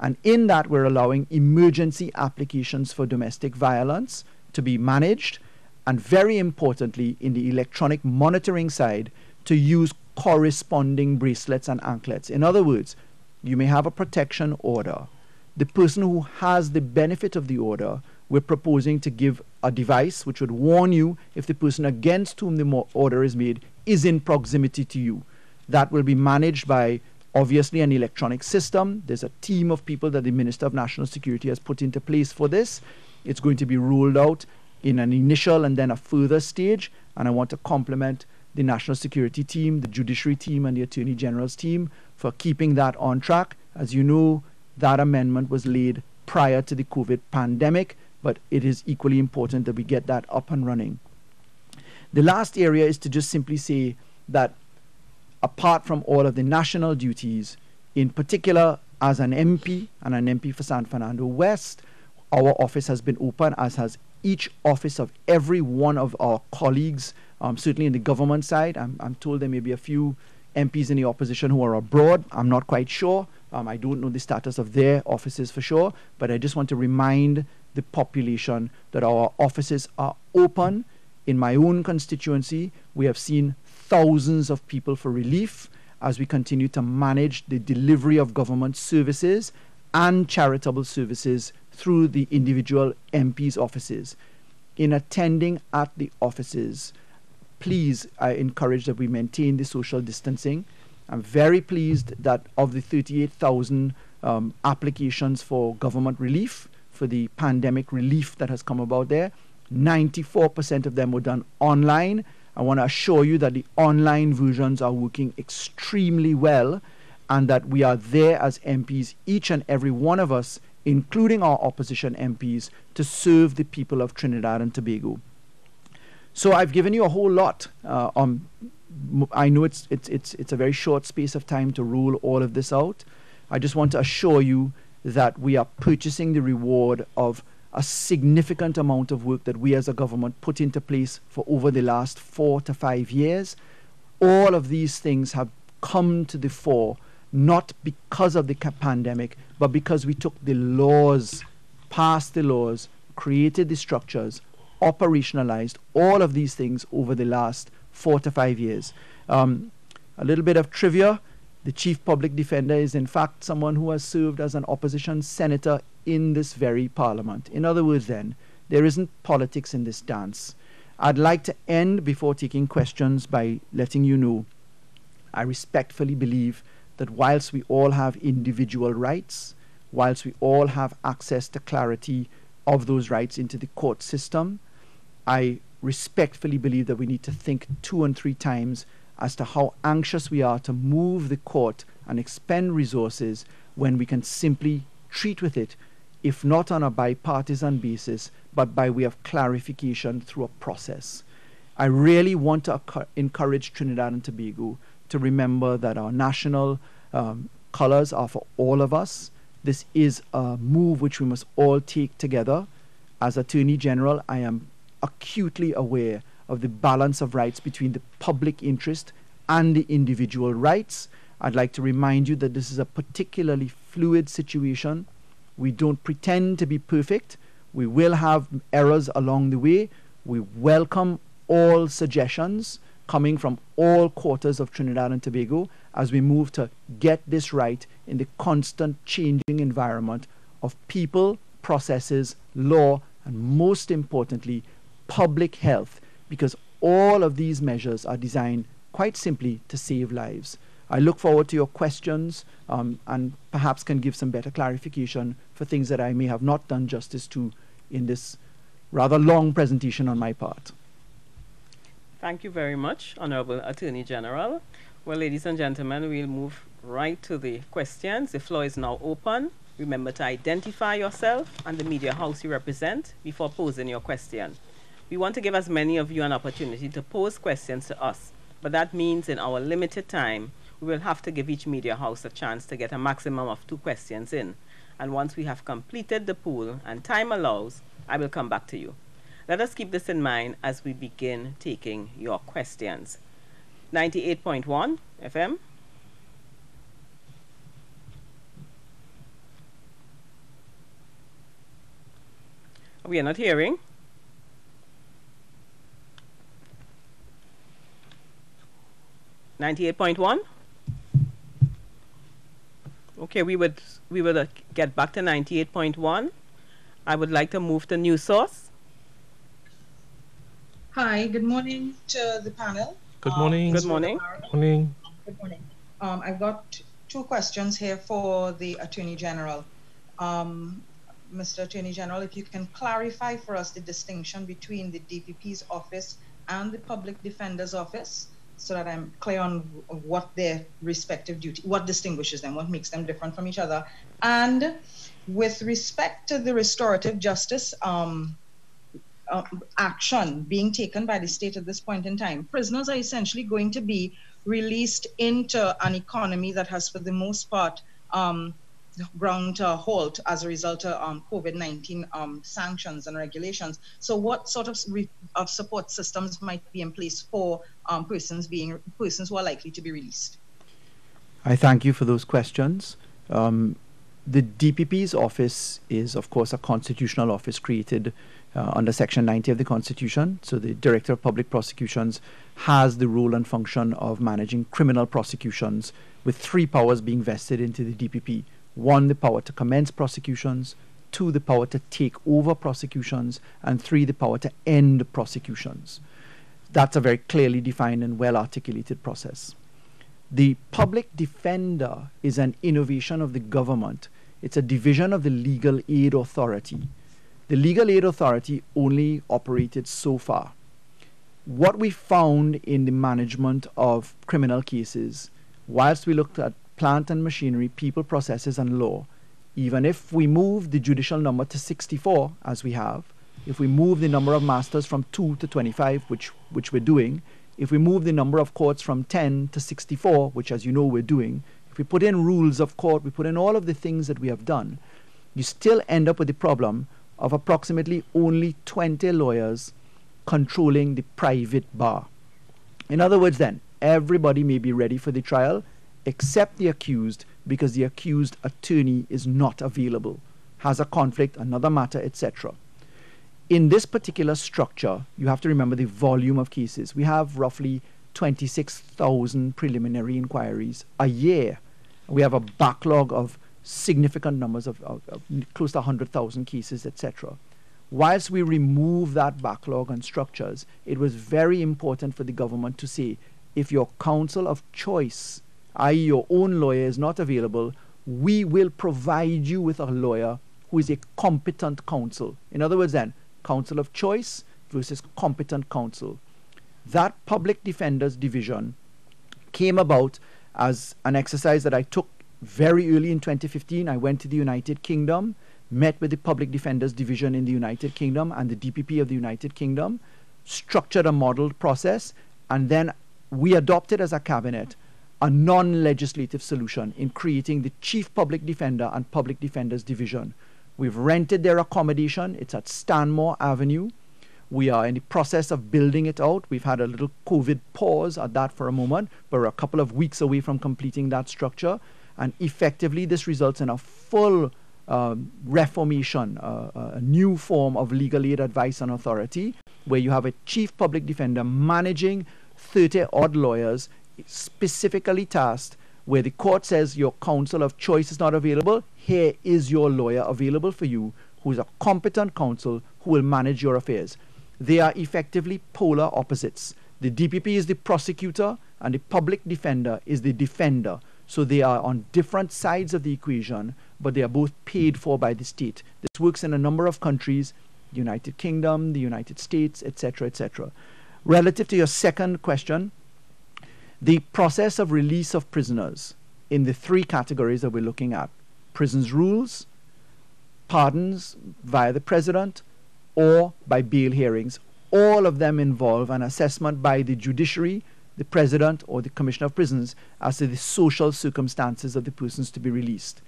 And in that, we're allowing emergency applications for domestic violence to be managed. And very importantly, in the electronic monitoring side, to use corresponding bracelets and anklets. In other words, you may have a protection order. The person who has the benefit of the order, we're proposing to give a device which would warn you if the person against whom the order is made is in proximity to you. That will be managed by, obviously, an electronic system. There's a team of people that the Minister of National Security has put into place for this. It's going to be rolled out in an initial and then a further stage, and I want to compliment the National Security team, the Judiciary team, and the Attorney General's team for keeping that on track. As you know, that amendment was laid prior to the COVID pandemic, but it is equally important that we get that up and running. The last area is to just simply say that apart from all of the national duties, in particular as an M P and an M P for San Fernando West, our office has been open, as has each office of every one of our colleagues, um, certainly in the government side. I'm, I'm told there may be a few M Ps in the opposition who are abroad. I'm not quite sure. Um, I don't know the status of their offices for sure, but I just want to remind the population that our offices are open. In my own constituency, we have seen thousands of people for relief as we continue to manage the delivery of government services and charitable services through the individual M Ps' offices. In attending at the offices, please, I encourage that we maintain the social distancing. I'm very pleased that of the thirty-eight thousand um, applications for government relief, for the pandemic relief that has come about there, ninety-four percent of them were done online. I want to assure you that the online versions are working extremely well, and that we are there as M Ps, each and every one of us, including our opposition M Ps, to serve the people of Trinidad and Tobago. So I've given you a whole lot. Uh, um, I know it's, it's, it's, it's a very short space of time to roll all of this out. I just want to assure you that we are purchasing the reward of a significant amount of work that we as a government put into place for over the last four to five years. All of these things have come to the fore, not because of the pandemic, but because we took the laws, passed the laws, created the structures, operationalized all of these things over the last four to five years. Um, a little bit of trivia. The Chief Public Defender is, in fact, someone who has served as an opposition senator in this very Parliament. In other words, then, there isn't politics in this dance. I'd like to end before taking questions by letting you know I respectfully believe that whilst we all have individual rights, whilst we all have access to clarity of those rights into the court system, I respectfully believe that we need to think two and three times as to how anxious we are to move the court and expend resources when we can simply treat with it, if not on a bipartisan basis, but by way of clarification through a process. I really want to encourage Trinidad and Tobago to remember that our national um, colors are for all of us. This is a move which we must all take together. As Attorney General, I am acutely aware of the balance of rights between the public interest and the individual rights. I'd like to remind you that this is a particularly fluid situation. We don't pretend to be perfect. We will have errors along the way. We welcome all suggestions coming from all quarters of Trinidad and Tobago as we move to get this right in the constant changing environment of people, processes, law, and most importantly, public health, because all of these measures are designed quite simply to save lives. I look forward to your questions um, and perhaps can give some better clarification for things that I may have not done justice to in this rather long presentation on my part. Thank you very much, Honorable Attorney General. Well, ladies and gentlemen, we'll move right to the questions. The floor is now open. Remember to identify yourself and the media house you represent before posing your question. We want to give as many of you an opportunity to pose questions to us, but that means in our limited time, we will have to give each media house a chance to get a maximum of two questions in. And once we have completed the pool and time allows, I will come back to you. Let us keep this in mind as we begin taking your questions. ninety-eight point one F M. We are not hearing. ninety-eight point one. Okay, we would we would uh, get back to ninety-eight point one. I would like to move to New Source. Hi, good morning to the panel. Good morning. Um, good morning. Good morning. Good morning. Um, I've got two questions here for the Attorney General. Um, Mister Attorney General, if you can clarify for us the distinction between the D P P's office and the Public Defender's Office, so that I'm clear on what their respective duty, what distinguishes them, what makes them different from each other. And with respect to the restorative justice um, uh, action being taken by the state at this point in time, prisoners are essentially going to be released into an economy that has, for the most part, um, ground to a halt as a result of um, COVID nineteen um, sanctions and regulations. So what sort of, re of support systems might be in place for um, persons being persons who are likely to be released? I thank you for those questions. Um, the D P P's office is, of course, a constitutional office created uh, under Section ninety of the Constitution. So the Director of Public Prosecutions has the role and function of managing criminal prosecutions, with three powers being vested into the D P P. One, the power to commence prosecutions; two, the power to take over prosecutions; and three, the power to end prosecutions. That's a very clearly defined and well-articulated process. The public defender is an innovation of the government. It's a division of the legal aid authority. The legal aid authority only operated so far. What we found in the management of criminal cases, whilst we looked at plant and machinery, people, processes, and law, even if we move the judicial number to sixty-four, as we have, if we move the number of masters from two to twenty-five, which, which we're doing, if we move the number of courts from ten to sixty-four, which, as you know, we're doing, if we put in rules of court, we put in all of the things that we have done, you still end up with the problem of approximately only twenty lawyers controlling the private bar. In other words, then, everybody may be ready for the trial, except the accused, because the accused attorney is not available, has a conflict, another matter, et cetera. In this particular structure, you have to remember the volume of cases. We have roughly twenty-six thousand preliminary inquiries a year. We have a backlog of significant numbers of, of, of close to one hundred thousand cases, et cetera. Whilst we remove that backlog and structures, it was very important for the government to say, if your counsel of choice, that is your own lawyer, is not available, we will provide you with a lawyer who is a competent counsel. In other words, then, counsel of choice versus competent counsel. That public defender's division came about as an exercise that I took very early in twenty fifteen. I went to the United Kingdom, met with the Public Defender's Division in the United Kingdom and the D P P of the United Kingdom, structured a modelled process, and then we adopted as a cabinet a non-legislative solution in creating the Chief Public Defender and Public Defender's Division. We've rented their accommodation. It's at Stanmore Avenue. We are in the process of building it out. We've had a little COVID pause at that for a moment, but we're a couple of weeks away from completing that structure. And effectively, this results in a full um, reformation, uh, a new form of legal aid advice and authority, where you have a chief public defender managing thirty odd lawyers specifically tasked, where the court says your counsel of choice is not available. Here is your lawyer available for you, who is a competent counsel who will manage your affairs. They are effectively polar opposites. The D P P is the prosecutor and the public defender is the defender. So they are on different sides of the equation, but they are both paid for by the state. This works in a number of countries, the United Kingdom, the United States, et cetera, et cetera. Relative to your second question, the process of release of prisoners in the three categories that we're looking at, prisons rules, pardons via the President, or by bail hearings, all of them involve an assessment by the judiciary, the President or the Commissioner of Prisons as to the social circumstances of the persons to be released.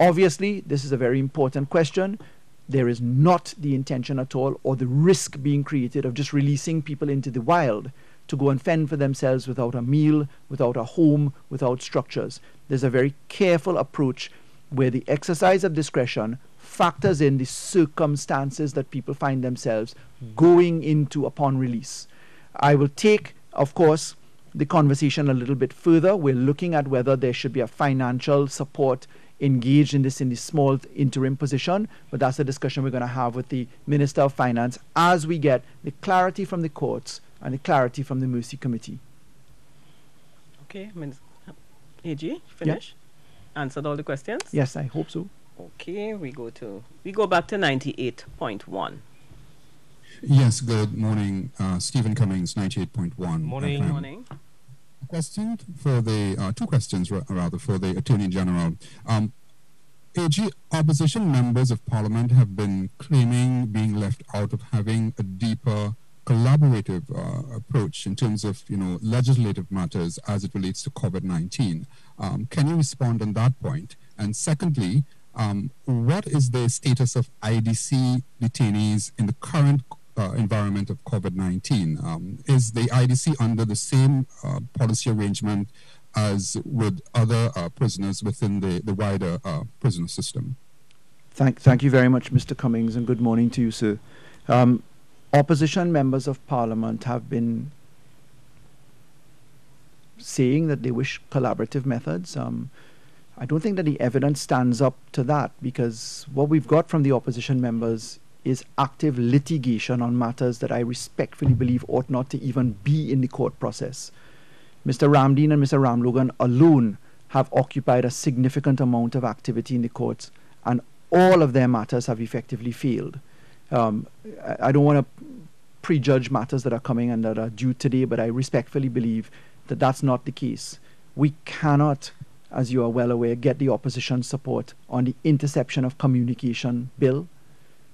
Obviously, this is a very important question. There is not the intention at all or the risk being created of just releasing people into the wild to go and fend for themselves without a meal, without a home, without structures. There's a very careful approach where the exercise of discretion factors in the circumstances that people find themselves going into upon release. I will take, of course, the conversation a little bit further. We're looking at whether there should be a financial support engaged in this in the small interim position, but that's a discussion we're going to have with the Minister of Finance as we get the clarity from the courts and the clarity from the Mercy Committee. Okay, A G, finish? Yeah. Answered all the questions? Yes, I hope so. Okay, we go to we go back to ninety-eight point one. Yes, good morning. Uh, Stephen Cummings, ninety-eight point one. Morning. F M. Morning. A question for the, uh, two questions ra rather, for the Attorney General. Um, A G, opposition members of Parliament have been claiming being left out of having a deeper collaborative uh, approach in terms of, you know, legislative matters as it relates to COVID nineteen. Um, can you respond on that point? And secondly, Um, what is the status of I D C detainees in the current uh, environment of COVID nineteen? Um, is the I D C under the same uh, policy arrangement as with other uh, prisoners within the, the wider uh, prisoner system? Thank, thank you very much, Mister Cummings, and good morning to you, sir. Um, opposition members of Parliament have been saying that they wish collaborative methods. Um, I don't think that the evidence stands up to that, because what we've got from the opposition members is active litigation on matters that I respectfully believe ought not to even be in the court process. Mister Ramdeen and Mister Ramlogan alone have occupied a significant amount of activity in the courts, and all of their matters have effectively failed. Um, I, I don't want to prejudge matters that are coming and that are due today, but I respectfully believe that that's not the case. We cannot, as you are well aware, get the opposition support on the interception of communication bill.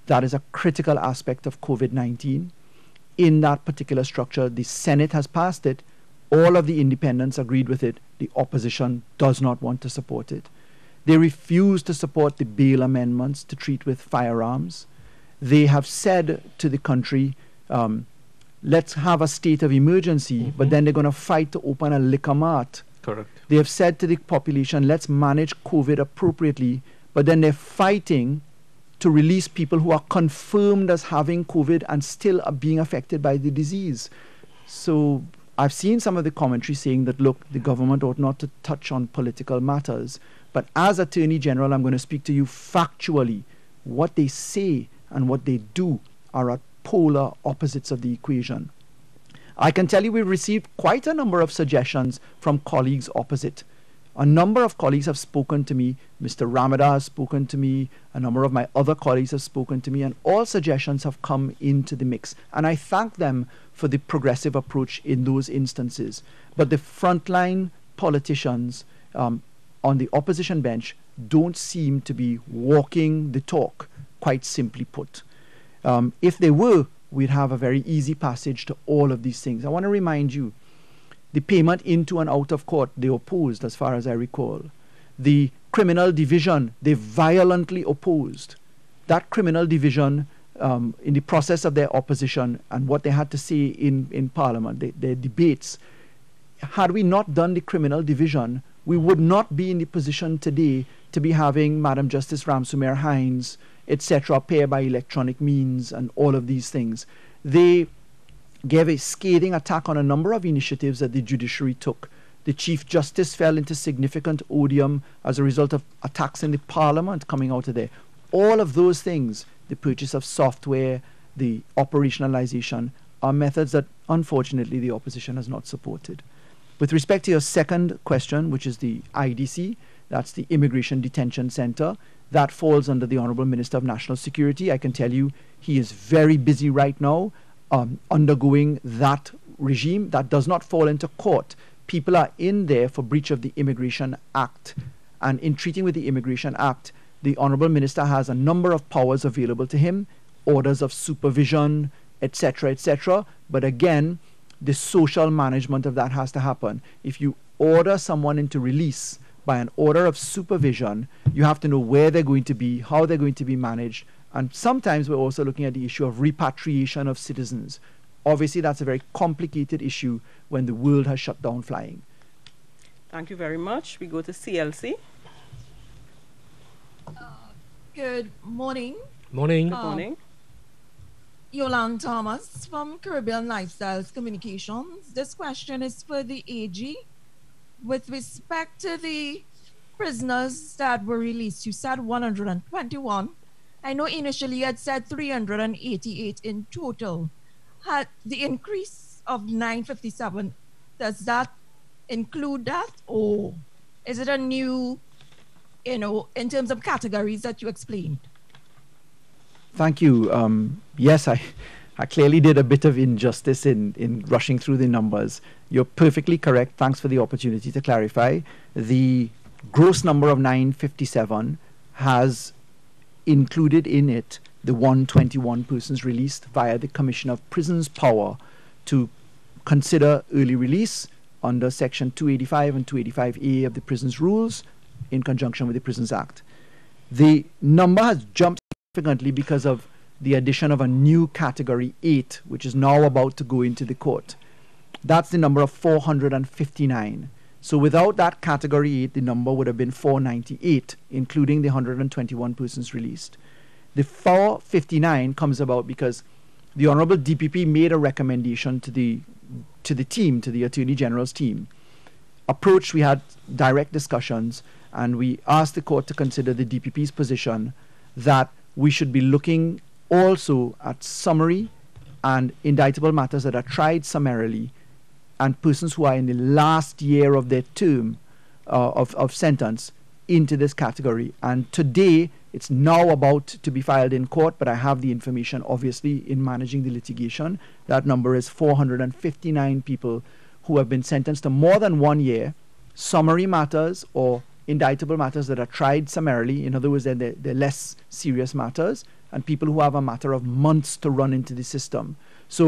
That is a critical aspect of COVID nineteen. In that particular structure, the Senate has passed it. All of the independents agreed with it. The opposition does not want to support it. They refuse to support the bail amendments to treat with firearms. They have said to the country, um, let's have a state of emergency, mm-hmm. but then they're going to fight to open a liquor mart. Correct. They have said to the population, let's manage COVID appropriately, but then they're fighting to release people who are confirmed as having COVID and still are being affected by the disease. So I've seen some of the commentary saying that, look, the government ought not to touch on political matters. But as Attorney General, I'm going to speak to you factually. What they say and what they do are at polar opposites of the equation. I can tell you we've received quite a number of suggestions from colleagues opposite a number of colleagues have spoken to me. Mister Ramada has spoken to me. A number of my other colleagues have spoken to me, and all suggestions have come into the mix. And I thank them for the progressive approach in those instances. But the frontline politicians um, on the opposition bench don't seem to be walking the talk, quite simply put. Um, if they were, we'd have a very easy passage to all of these things. I want to remind you, the payment into and out of court, they opposed, as far as I recall. The criminal division, they violently opposed. That criminal division, um, in the process of their opposition and what they had to say in, in Parliament, they, their debates, had we not done the criminal division, we would not be in the position today to be having Madam Justice Ramsumair-Hines, et cetera, pay by electronic means and all of these things. They gave a scathing attack on a number of initiatives that the judiciary took. The Chief Justice fell into significant odium as a result of attacks in the Parliament coming out of there. All of those things, the purchase of software, the operationalization, are methods that unfortunately the opposition has not supported. With respect to your second question, which is the I D C, that's the Immigration Detention Center, that falls under the Honourable Minister of National Security. I can tell you he is very busy right now Um, undergoing that regime. That does not fall into court. People are in there for breach of the Immigration Act. And in treating with the Immigration Act, the Honourable Minister has a number of powers available to him, orders of supervision, et cetera, et cetera. But again, the social management of that has to happen. If you order someone into release by an order of supervision, you have to know where they're going to be, how they're going to be managed. And sometimes we're also looking at the issue of repatriation of citizens. Obviously, that's a very complicated issue when the world has shut down flying. Thank you very much. We go to C L C. Uh, good morning. Morning. Good uh, morning. Yolande Thomas from Caribbean Lifestyles Communications. This question is for the A G. With respect to the prisoners that were released, you said one hundred twenty-one. I know initially you had said three hundred eighty-eight in total. Had the increase of nine fifty-seven, does that include that, or is it a new, you know, in terms of categories that you explained? Thank you. Um, yes, I, I clearly did a bit of injustice in, in rushing through the numbers. You're perfectly correct. Thanks for the opportunity to clarify. The gross number of nine fifty-seven has included in it the one hundred twenty-one persons released via the Commissioner of Prisons power to consider early release under Section two eighty-five and two eighty-five A of the Prisons Rules in conjunction with the Prisons Act. The number has jumped significantly because of the addition of a new Category eight, which is now about to go into the court. That's the number of four hundred fifty-nine. So without that Category eight, the number would have been four ninety-eight, including the one hundred twenty-one persons released. The four fifty-nine comes about because the Honourable D P P made a recommendation to the, to the team, to the Attorney General's team. Approached, we had direct discussions, and we asked the court to consider the D P P's position that we should be looking also at summary and indictable matters that are tried summarily, and persons who are in the last year of their term uh, of, of sentence into this category. And today, it's now about to be filed in court, but I have the information, obviously, in managing the litigation. That number is four hundred fifty-nine people who have been sentenced to more than one year, summary matters or indictable matters that are tried summarily. In other words, they're, they're less serious matters, and people who have a matter of months to run into the system. So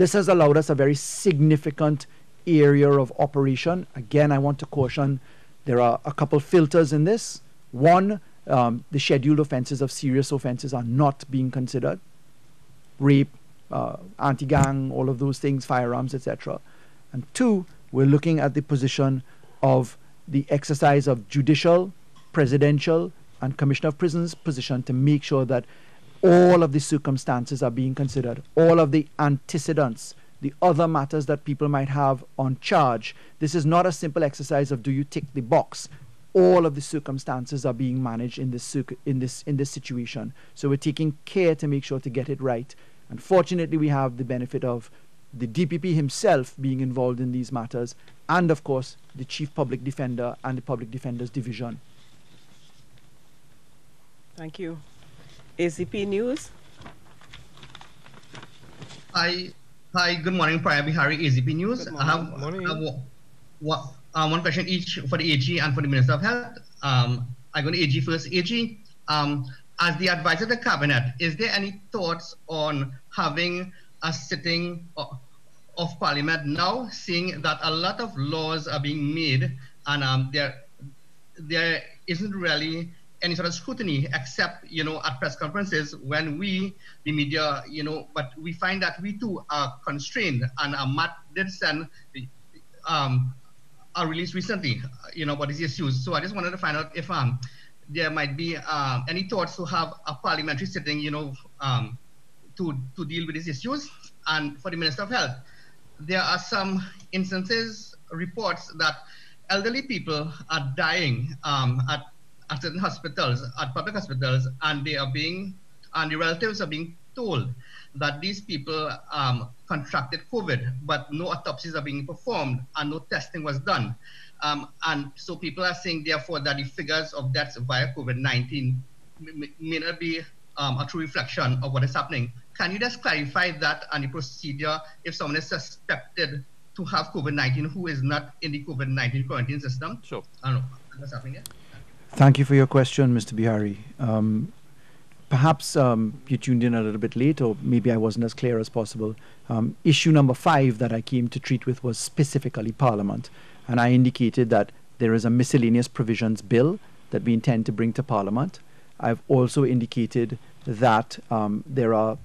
this has allowed us a very significant area of operation. Again, I want to caution, there are a couple filters in this. One, um, the scheduled offenses of serious offenses are not being considered. Rape, uh, anti-gang, all of those things, firearms, et cetera. And two, we're looking at the position of the exercise of judicial, presidential, and Commissioner of Prisons position to make sure that all of the circumstances are being considered, all of the antecedents, the other matters that people might have on charge. This is not a simple exercise of do you tick the box. All of the circumstances are being managed in this, in this, in this situation. So we're taking care to make sure to get it right. Unfortunately, we have the benefit of the D P P himself being involved in these matters, and of course the Chief Public Defender and the Public Defender's Division. Thank you. A C P News. Hi, hi. Good morning, Priya Bihari, A C P News. Good morning. I have, morning. I have one, uh, one question each for the A G and for the Minister of Health. Um, I'm going to A G first. A G, um, as the advisor to the Cabinet, is there any thoughts on having a sitting of, of Parliament now, seeing that a lot of laws are being made and um, there, there isn't really any sort of scrutiny, except, you know, at press conferences when we, the media, you know, but we find that we too are constrained. And uh, Matt did send um, a release recently, you know, about these issues. So I just wanted to find out if um, there might be uh, any thoughts to have a parliamentary sitting, you know, um, to, to deal with these issues. And for the Minister of Health, there are some instances, reports that elderly people are dying um, at at certain hospitals, at public hospitals, and they are being, and the relatives are being told that these people um, contracted COVID, but no autopsies are being performed and no testing was done. Um, and so people are saying, therefore, that the figures of deaths via COVID nineteen may, may not be um, a true reflection of what is happening. Can you just clarify that and the procedure if someone is suspected to have COVID nineteen who is not in the COVID nineteen quarantine system? Sure. I don't know what's happening there. Thank you for your question, Mister Bihari. Um, perhaps um, you tuned in a little bit late, or maybe I wasn't as clear as possible. Um, issue number five that I came to treat with was specifically Parliament, and I indicated that there is a miscellaneous provisions bill that we intend to bring to Parliament. I've also indicated that um, there are,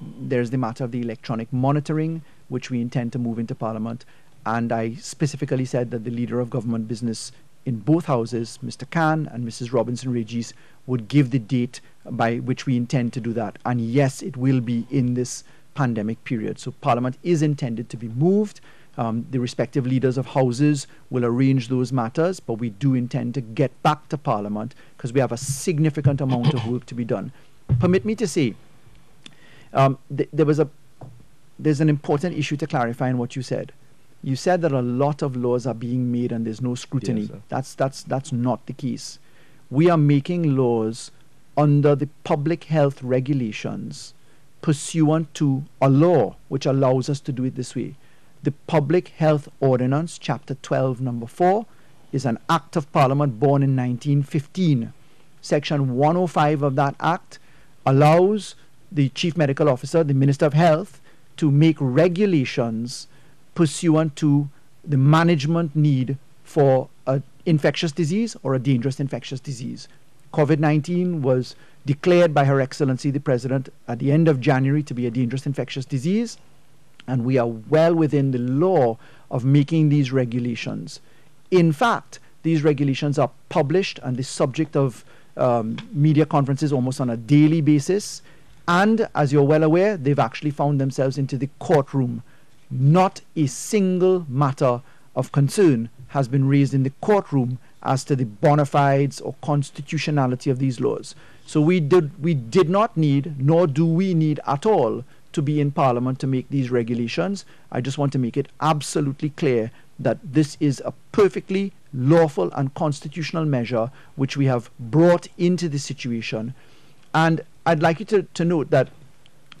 there's the matter of the electronic monitoring, which we intend to move into Parliament, and I specifically said that the Leader of Government Business in both houses, Mister Khan and Missus Robinson-Regis, would give the date by which we intend to do that. And yes, it will be in this pandemic period. So Parliament is intended to be moved. Um, the respective leaders of houses will arrange those matters, but we do intend to get back to Parliament because we have a significant amount of work to be done. Permit me to say, um, th there was a, there's an important issue to clarify in what you said. You said that a lot of laws are being made and there's no scrutiny. Yes, that's, that's, that's not the case. We are making laws under the public health regulations pursuant to a law which allows us to do it this way. The Public Health Ordinance, Chapter twelve, Number four, is an Act of Parliament born in nineteen fifteen. Section one oh five of that Act allows the Chief Medical Officer, the Minister of Health, to make regulations pursuant to the management need for an infectious disease or a dangerous infectious disease. COVID nineteen was declared by Her Excellency the President at the end of January to be a dangerous infectious disease, and we are well within the law of making these regulations. In fact, these regulations are published and the subject of um, media conferences almost on a daily basis, and as you're well aware, they've actually found themselves into the courtroom. Not a single matter of concern has been raised in the courtroom as to the bona fides or constitutionality of these laws. So we did, we did not need, nor do we need at all, to be in Parliament to make these regulations. I just want to make it absolutely clear that this is a perfectly lawful and constitutional measure which we have brought into the situation. And I'd like you to, to note that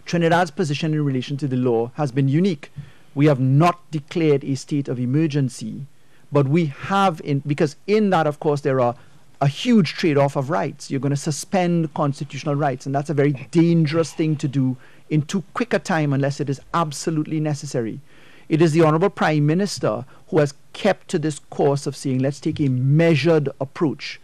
Trinidad's position in relation to the law has been unique. We have not declared a state of emergency, but we have, in, because in that, of course, there are a huge trade-off of rights. You're going to suspend constitutional rights, and that's a very dangerous thing to do in too quick a time unless it is absolutely necessary. It is the Honourable Prime Minister who has kept to this course of saying, let's take a measured approach.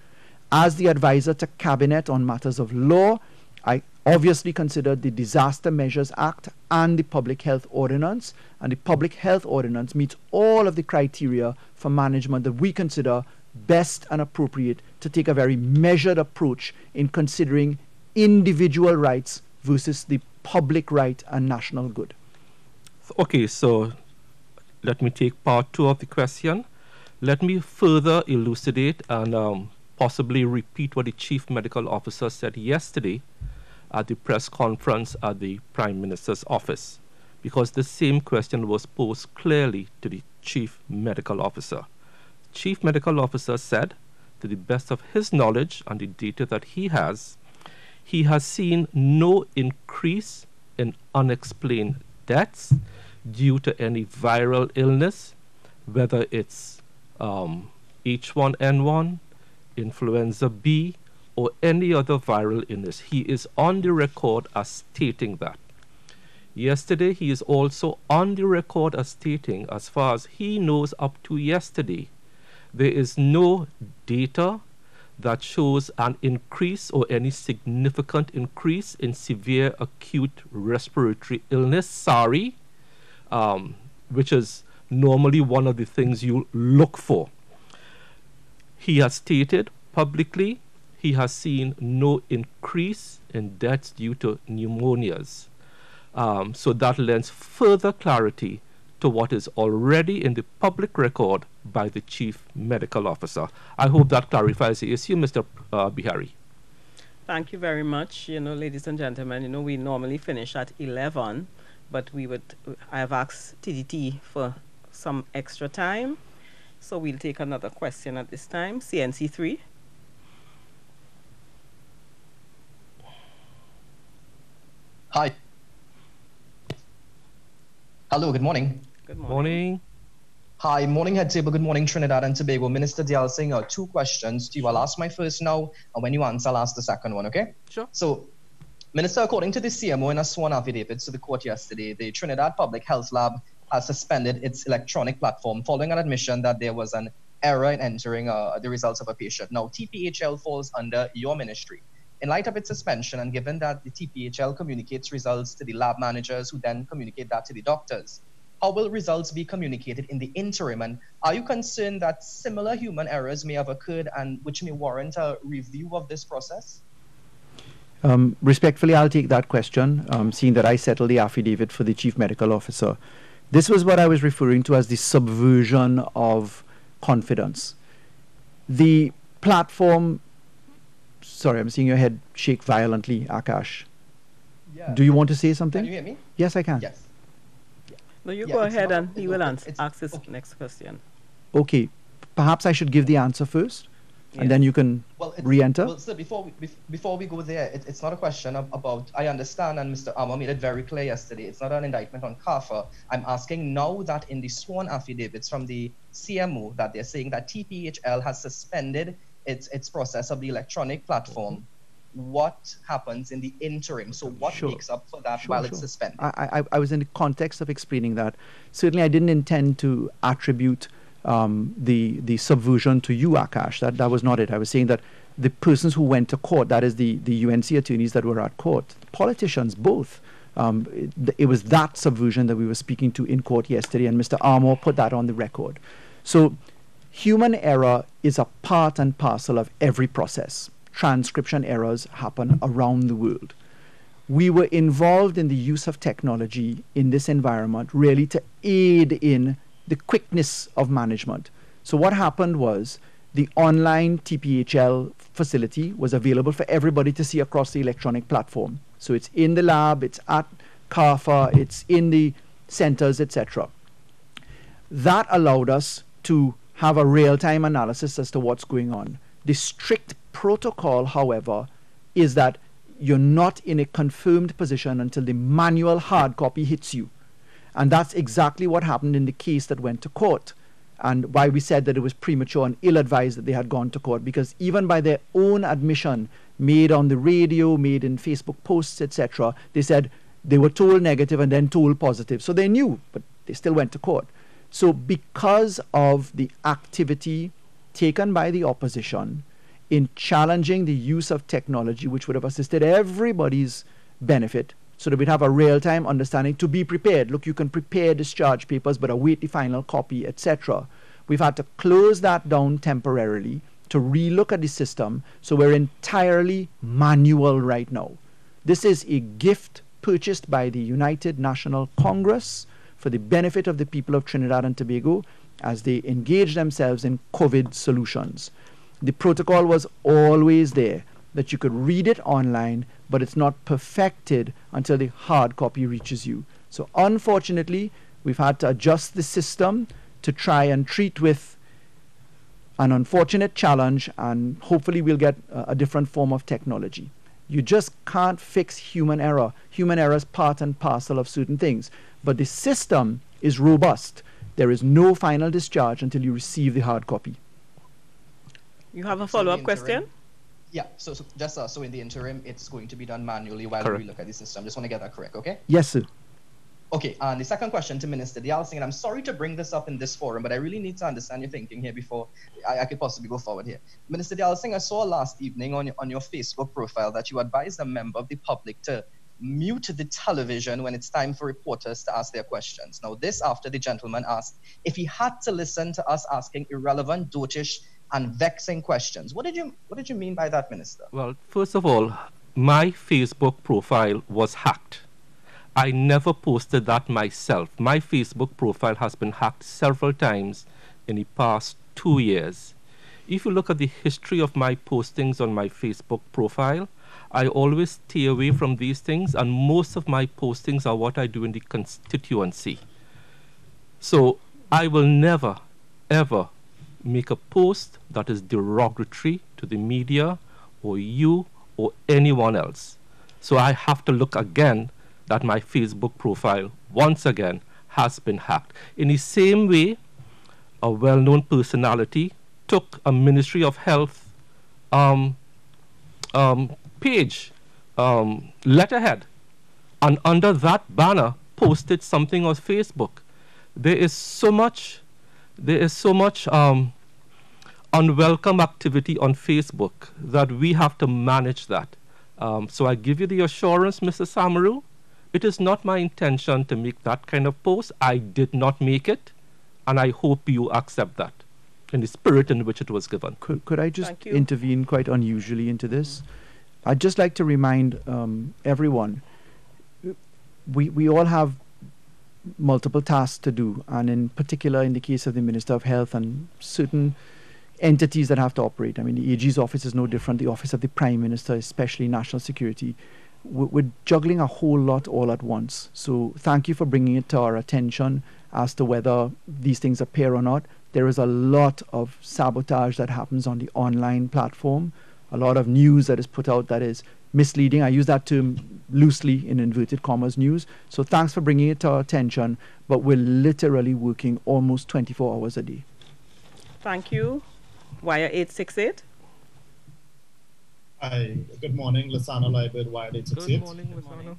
As the advisor to Cabinet on matters of law, I obviously considered the Disaster Measures Act and the Public Health Ordinance, and the Public Health Ordinance meets all of the criteria for management that we consider best and appropriate to take a very measured approach in considering individual rights versus the public right and national good. Okay, so let me take part two of the question. Let me further elucidate and um, possibly repeat what the Chief Medical Officer said yesterday at the press conference at the Prime Minister's office. because the same question was posed clearly to the Chief Medical Officer. Chief Medical Officer said, to the best of his knowledge and the data that he has, he has seen no increase in unexplained deaths due to any viral illness, whether it's um, H one N one, influenza B, or any other viral illness. He is on the record as stating that. Yesterday, he is also on the record as stating, as far as he knows up to yesterday, there is no data that shows an increase or any significant increase in severe acute respiratory illness, SARI, um, which is normally one of the things you look for. He has stated publicly he has seen no increase in deaths due to pneumonias. Um, so that lends further clarity to what is already in the public record by the Chief Medical Officer. I hope that clarifies the issue, Mister Uh, Bihari. Thank you very much. You know, ladies and gentlemen, you know, we normally finish at eleven, but we would, I have asked T D T for some extra time. So we'll take another question at this time. C N C three. Hi. Hello, good morning. Good morning. Morning. Hi, morning head table. Good morning, Trinidad and Tobago. Minister Deyalsingh, uh, two questions to you. I'll ask my first now, and when you answer, I'll ask the second one, okay? Sure. So, Minister, according to the C M O in a sworn affidavit to the court yesterday, the Trinidad Public Health Lab has suspended its electronic platform following an admission that there was an error in entering uh, the results of a patient. Now, T P H L falls under your ministry. In light of its suspension, and given that the T P H L communicates results to the lab managers who then communicate that to the doctors, how will results be communicated in the interim? And are you concerned that similar human errors may have occurred and which may warrant a review of this process? Um, respectfully, I'll take that question, um, seeing that I settled the affidavit for the Chief Medical Officer. This was what I was referring to as the subversion of confidence. The platform, sorry, I'm seeing your head shake violently, Akash. Yeah. Do you want to say something? Can you hear me? Yes, I can. Yes. No, you yeah, go ahead not, and he will answer, it's, ask his okay. next question. Okay, perhaps I should give the answer first, yeah. and then you can well, re-enter. Well, sir, before we, before we go there, it, it's not a question of, about, I understand, and Mister Amar made it very clear yesterday, it's not an indictment on CARPHA. I'm asking now that in the sworn affidavits from the C M O that they're saying that T P H L has suspended its, its process of the electronic platform. Mm-hmm. What happens in the interim? So what sure. makes up for that sure, while sure. it's suspended? I, I, I was in the context of explaining that. Certainly I didn't intend to attribute um, the, the subversion to you, Akash. That, that was not it. I was saying that the persons who went to court, that is the, the U N C attorneys that were at court, politicians both, um, it, it was that subversion that we were speaking to in court yesterday, and Mister Armour put that on the record. So human error is a part and parcel of every process. Transcription errors happen around the world. We were involved in the use of technology in this environment really to aid in the quickness of management. So what happened was the online T P H L facility was available for everybody to see across the electronic platform. So it's in the lab, it's at CARPHA, it's in the centers, et cetera. That allowed us to have a real-time analysis as to what's going on. The strict protocol, however, is that you're not in a confirmed position until the manual hard copy hits you. And that's exactly what happened in the case that went to court, and why we said that it was premature and ill-advised that they had gone to court, because even by their own admission, made on the radio, made in Facebook posts, et cetera, they said they were told negative and then told positive. So they knew, but they still went to court. So because of the activity taken by the opposition in challenging the use of technology, which would have assisted everybody's benefit, so that we'd have a real-time understanding to be prepared. Look, you can prepare discharge papers, but await the final copy, et cetera. We've had to close that down temporarily to relook at the system, so we're entirely manual right now. This is a gift purchased by the United National Congress for the benefit of the people of Trinidad and Tobago, as they engage themselves in COVID solutions. The protocol was always there, that you could read it online, but it's not perfected until the hard copy reaches you. So unfortunately, we've had to adjust the system to try and treat with an unfortunate challenge, and hopefully we'll get a, a different form of technology. You just can't fix human error. Human error is part and parcel of certain things, but the system is robust. There is no final discharge until you receive the hard copy. You have a follow-up so question? Yeah, so, so just uh, so in the interim, it's going to be done manually while correct. we look at the system. Just want to get that correct, okay? Yes, sir. Okay, and the second question to Minister Deyalsingh, and I'm sorry to bring this up in this forum, but I really need to understand your thinking here before I, I could possibly go forward here. Minister Deyalsingh, I saw last evening on, on your Facebook profile that you advised a member of the public to mute the television when it's time for reporters to ask their questions. Now, this after the gentleman asked if he had to listen to us asking irrelevant, dotish, and vexing questions. What did you, what did you mean by that, Minister? Well, first of all, my Facebook profile was hacked. I never posted that myself. My Facebook profile has been hacked several times in the past two years. If you look at the history of my postings on my Facebook profile, I always stay away from these things, and most of my postings are what I do in the constituency. So I will never, ever make a post that is derogatory to the media or you or anyone else. So I have to look again that my Facebook profile, once again, has been hacked. In the same way, a well-known personality took a Ministry of Health um, um, page, um, letterhead, and under that banner posted something on Facebook. There is so much, there is so much um, unwelcome activity on Facebook that we have to manage that. Um, so I give you the assurance, Mister Samaru, it is not my intention to make that kind of post. I did not make it, and I hope you accept that in the spirit in which it was given. Could, could I just intervene quite unusually into this? I'd just like to remind um, everyone, we, we all have multiple tasks to do, and in particular in the case of the Minister of Health and certain entities that have to operate. I mean, the A G's office is no different, the office of the Prime Minister, especially national security. We're juggling a whole lot all at once. So thank you for bringing it to our attention as to whether these things appear or not. There is a lot of sabotage that happens on the online platform, a lot of news that is put out that is misleading. I use that term loosely in inverted commas, news. So thanks for bringing it to our attention, but we're literally working almost twenty-four hours a day. Thank you. Wire eight six eight. Hi, good morning, Lasana Liber, Wired eight six eight. Good morning, Lasana.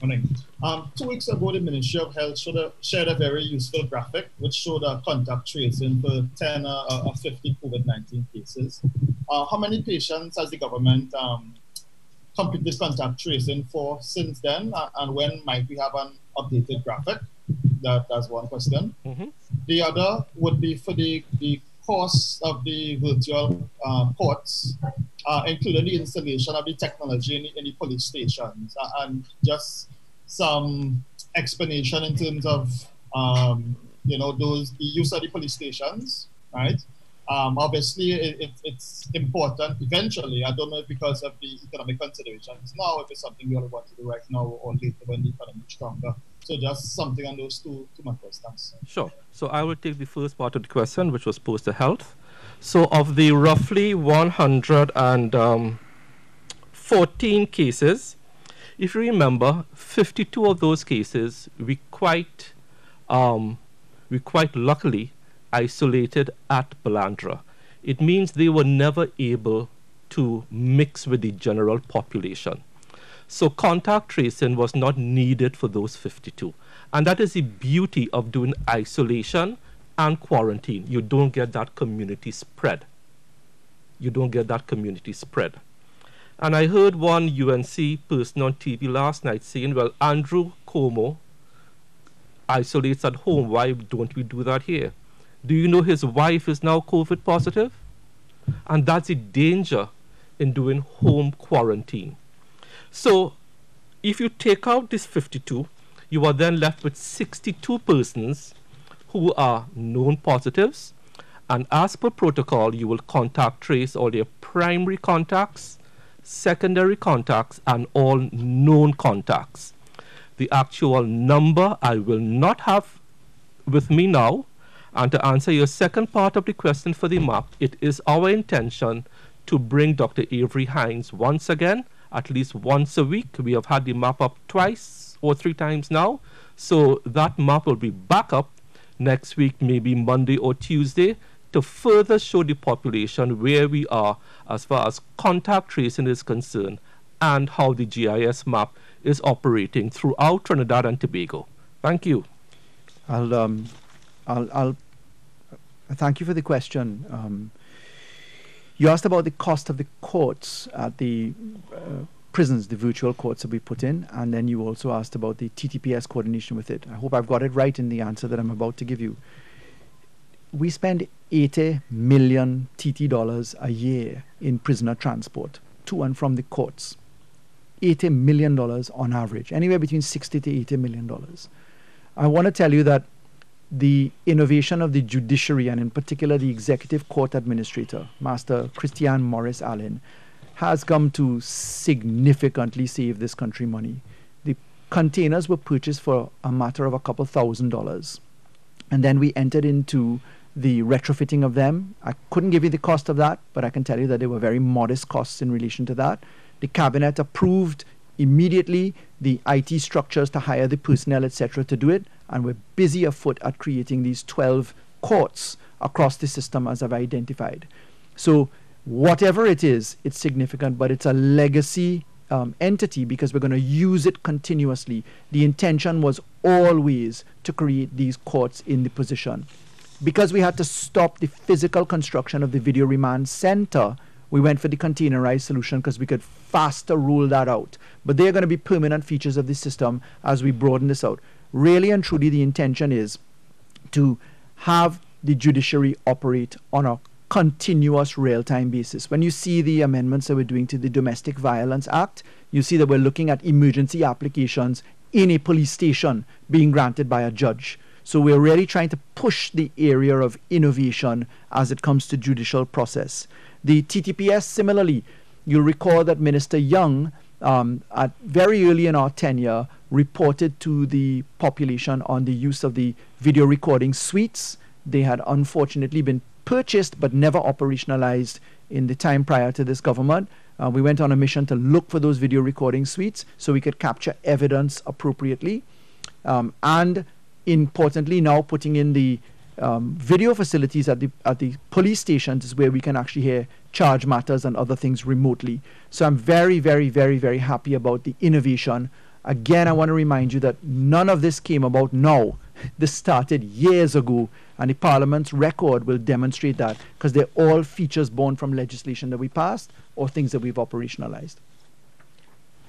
Morning. Um, two weeks ago, the Ministry of Health showed a, shared a very useful graphic which showed a contact tracing for ten or fifty COVID nineteen cases. Uh, how many patients has the government um, completed contact tracing for since then, uh, and when might we have an updated graphic? That, that's one question. Mm-hmm. The other would be for the, the cost of the virtual uh, courts, uh, including the installation of the technology in the, in the police stations, uh, and just some explanation in terms of um, you know those the use of the police stations, right? Um, obviously, it, it, it's important eventually. I don't know if because of the economic considerations now, if it's something we all want to do right now or later when the economy is stronger. So just something on those two, two matters. Thanks. Sure. So I will take the first part of the question, which was posed to health. So of the roughly one hundred fourteen cases, if you remember, fifty-two of those cases we quite, um, we quite luckily isolated at Balandra. It means they were never able to mix with the general population. So contact tracing was not needed for those fifty-two. And that is the beauty of doing isolation and quarantine. You don't get that community spread. You don't get that community spread. And I heard one U N C person on T V last night saying, well, Andrew Cuomo isolates at home. Why don't we do that here? Do you know his wife is now COVID positive? And that's the danger in doing home quarantine. So if you take out this fifty-two, you are then left with sixty-two persons who are known positives. And as per protocol, you will contact trace all their primary contacts, secondary contacts, and all known contacts. The actual number I will not have with me now. And to answer your second part of the question for the map, it is our intention to bring Doctor Avery Hines once again, at least once a week. We have had the map up twice or three times now. So that map will be back up next week, maybe Monday or Tuesday, to further show the population where we are as far as contact tracing is concerned and how the G I S map is operating throughout Trinidad and Tobago. Thank you. I'll, um, I'll, I'll thank you for the question. Um, you asked about the cost of the courts at the uh, prisons, the virtual courts that we put in, and then you also asked about the T T P S coordination with it. I hope I've got it right in the answer that I'm about to give you. We spend eighty million T T dollars a year in prisoner transport to and from the courts. eighty million dollars on average, anywhere between sixty to eighty million dollars. I want to tell you that the innovation of the judiciary, and in particular the executive court administrator, Master Christian Morris Allen, has come to significantly save this country money. The containers were purchased for a matter of a couple thousand dollars. And then we entered into the retrofitting of them. I couldn't give you the cost of that, but I can tell you that they were very modest costs in relation to that. The cabinet approved immediately the I T structures to hire the personnel, et cetera, to do it. And we're busy afoot at creating these twelve courts across the system, as I've identified. So whatever it is, it's significant, but it's a legacy um, entity because we're going to use it continuously. The intention was always to create these courts in the position. Because we had to stop the physical construction of the video remand center, we went for the containerized solution because we could faster roll that out. But they're going to be permanent features of the system as we broaden this out. Really and truly, the intention is to have the judiciary operate on a continuous real-time basis. When you see the amendments that we're doing to the Domestic Violence Act, you see that we're looking at emergency applications in a police station being granted by a judge. So we're really trying to push the area of innovation as it comes to judicial process. The T T P S, similarly, you'll recall that Minister Young, um, at very early in our tenure, reported to the population on the use of the video recording suites. They had unfortunately been purchased but never operationalized in the time prior to this government. Uh, we went on a mission to look for those video recording suites so we could capture evidence appropriately. Um, and importantly, now putting in the Um, video facilities at the at the police stations is where we can actually hear charge matters and other things remotely. So I'm very, very, very, very happy about the innovation. Again, I want to remind you that none of this came about now. This started years ago, and the Parliament's record will demonstrate that because they're all features born from legislation that we passed or things that we've operationalized.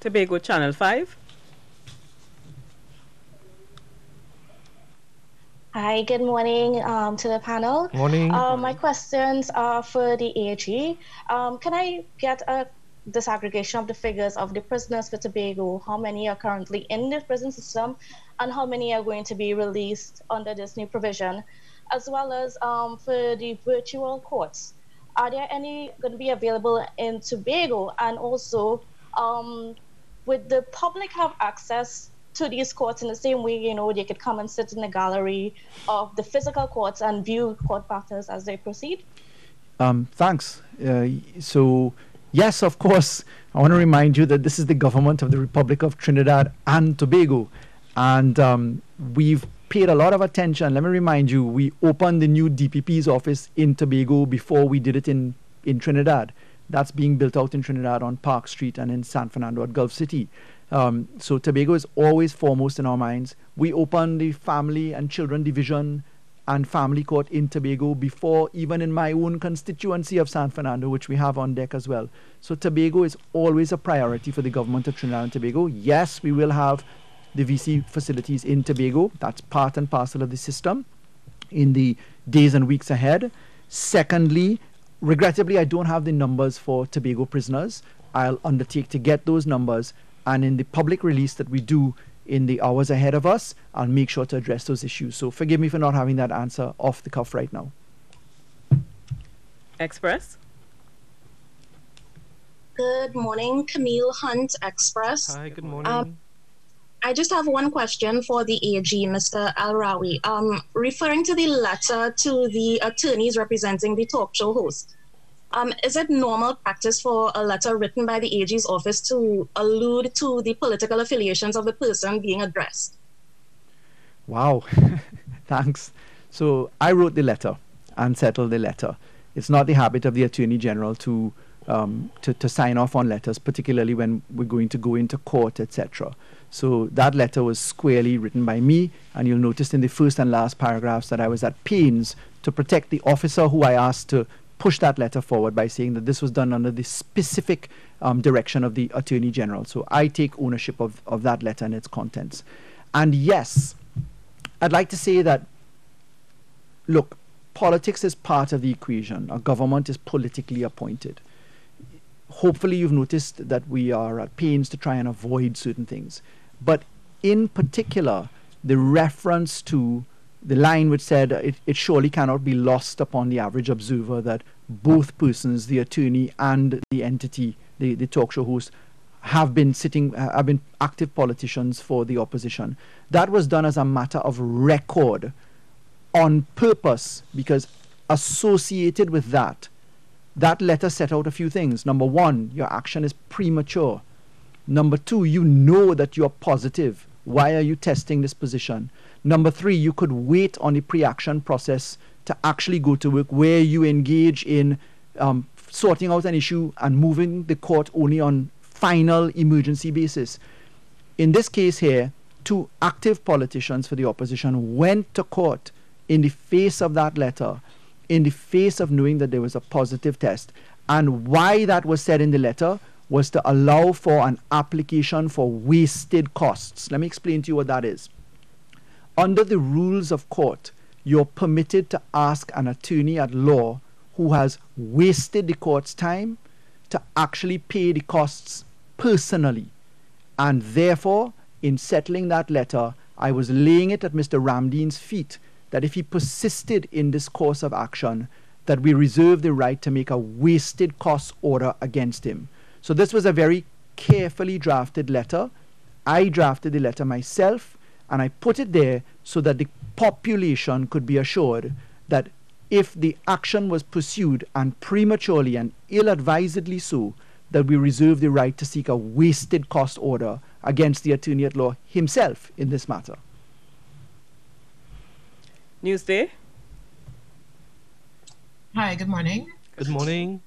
Tobago Channel five. Hi, good morning um, to the panel. Morning. Uh, my questions are for the A G. Um, can I get a disaggregation of the figures of the prisoners for Tobago? How many are currently in the prison system and how many are going to be released under this new provision? As well as um, for the virtual courts, are there any going to be available in Tobago? And also, um, would the public have access to these courts in the same way, you know, they could come and sit in the gallery of the physical courts and view court matters as they proceed? Um, thanks. Uh, so, yes, of course, I want to remind you that this is the government of the Republic of Trinidad and Tobago. And um, we've paid a lot of attention. Let me remind you, we opened the new D P P's office in Tobago before we did it in, in Trinidad. That's being built out in Trinidad on Park Street and in San Fernando at Gulf City. Um, so Tobago is always foremost in our minds. We opened the family and children division and family court in Tobago before even in my own constituency of San Fernando, which we have on deck as well. So Tobago is always a priority for the government of Trinidad and Tobago. Yes, we will have the V C facilities in Tobago. That's part and parcel of the system in the days and weeks ahead. Secondly, regrettably, I don't have the numbers for Tobago prisoners. I'll undertake to get those numbers. And in the public release that we do in the hours ahead of us, I'll make sure to address those issues. So forgive me for not having that answer off the cuff right now. Express. Good morning, Camille Hunt, Express. Hi, good morning. Uh, I just have one question for the A G, Mister Al-Rawi. Um, referring to the letter to the attorneys representing the talk show host, um, is it normal practice for a letter written by the A G's office to allude to the political affiliations of the person being addressed? Wow, thanks. So I wrote the letter and settled the letter. It's not the habit of the Attorney General to Um, to, to sign off on letters, particularly when we're going to go into court, et cetera. So that letter was squarely written by me, and you'll notice in the first and last paragraphs that I was at pains to protect the officer who I asked to push that letter forward by saying that this was done under the specific um, direction of the Attorney General. So I take ownership of, of that letter and its contents. And yes, I'd like to say that, look, politics is part of the equation. Our government is politically appointed. Hopefully you've noticed that we are at pains to try and avoid certain things. But in particular, the reference to the line which said it, it surely cannot be lost upon the average observer that both persons, the attorney and the entity, the, the talk show host, have been sitting, uh, have been active politicians for the opposition. That was done as a matter of record on purpose, because associated with that, that letter set out a few things. Number one, your action is premature. Number two, you know that you're positive. Why are you testing this position? Number three, you could wait on the pre-action process to actually go to work where you engage in um, sorting out an issue and moving the court only on final emergency basis. In this case here, two active politicians for the opposition went to court in the face of that letter, in the face of knowing that there was a positive test. And why that was said in the letter was to allow for an application for wasted costs. Let me explain to you what that is. Under the rules of court, you're permitted to ask an attorney at law who has wasted the court's time to actually pay the costs personally. And therefore, in settling that letter, I was laying it at Mister Ramdeen's feet that if he persisted in this course of action, that we reserve the right to make a wasted cost order against him. So this was a very carefully drafted letter. I drafted the letter myself, and I put it there so that the population could be assured that if the action was pursued, and prematurely and ill-advisedly so, that we reserve the right to seek a wasted cost order against the attorney at law himself in this matter. Newsday. Hi, good morning. Good morning.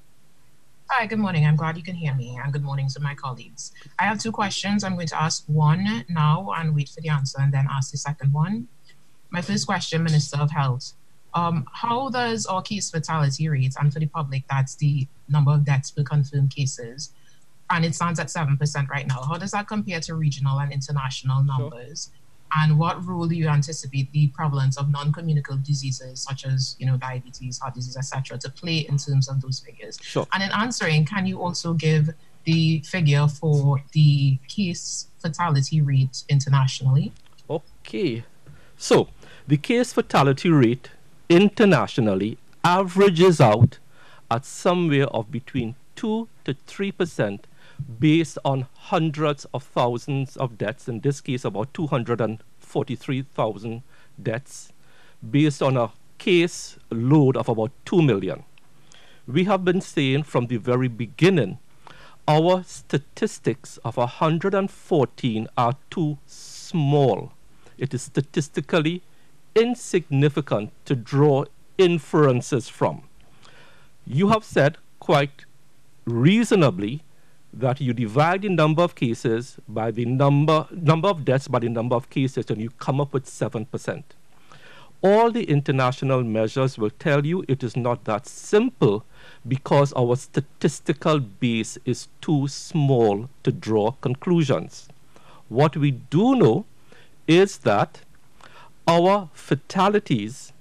Hi, good morning. I'm glad you can hear me, and good morning to my colleagues. I have two questions. I'm going to ask one now and wait for the answer and then ask the second one. My first question, Minister of Health. Um, how does our case fatality rate, and for the public, that's the number of deaths per confirmed cases, and it stands at seven percent right now. How does that compare to regional and international numbers? Sure. And what role do you anticipate the prevalence of non-communicable diseases such as, you know, diabetes, heart disease, et cetera, to play in terms of those figures? Sure. And in answering, can you also give the figure for the case fatality rate internationally? Okay. So the case fatality rate internationally averages out at somewhere of between two to three percent. Based on hundreds of thousands of deaths, in this case about two hundred forty-three thousand deaths, based on a case load of about two million. We have been saying from the very beginning, our statistics of one hundred fourteen are too small. It is statistically insignificant to draw inferences from. You have said quite reasonably that you divide the number of cases by the number, number of deaths by the number of cases, and you come up with seven percent. All the international measures will tell you it is not that simple, because our statistical base is too small to draw conclusions. What we do know is that our fatalities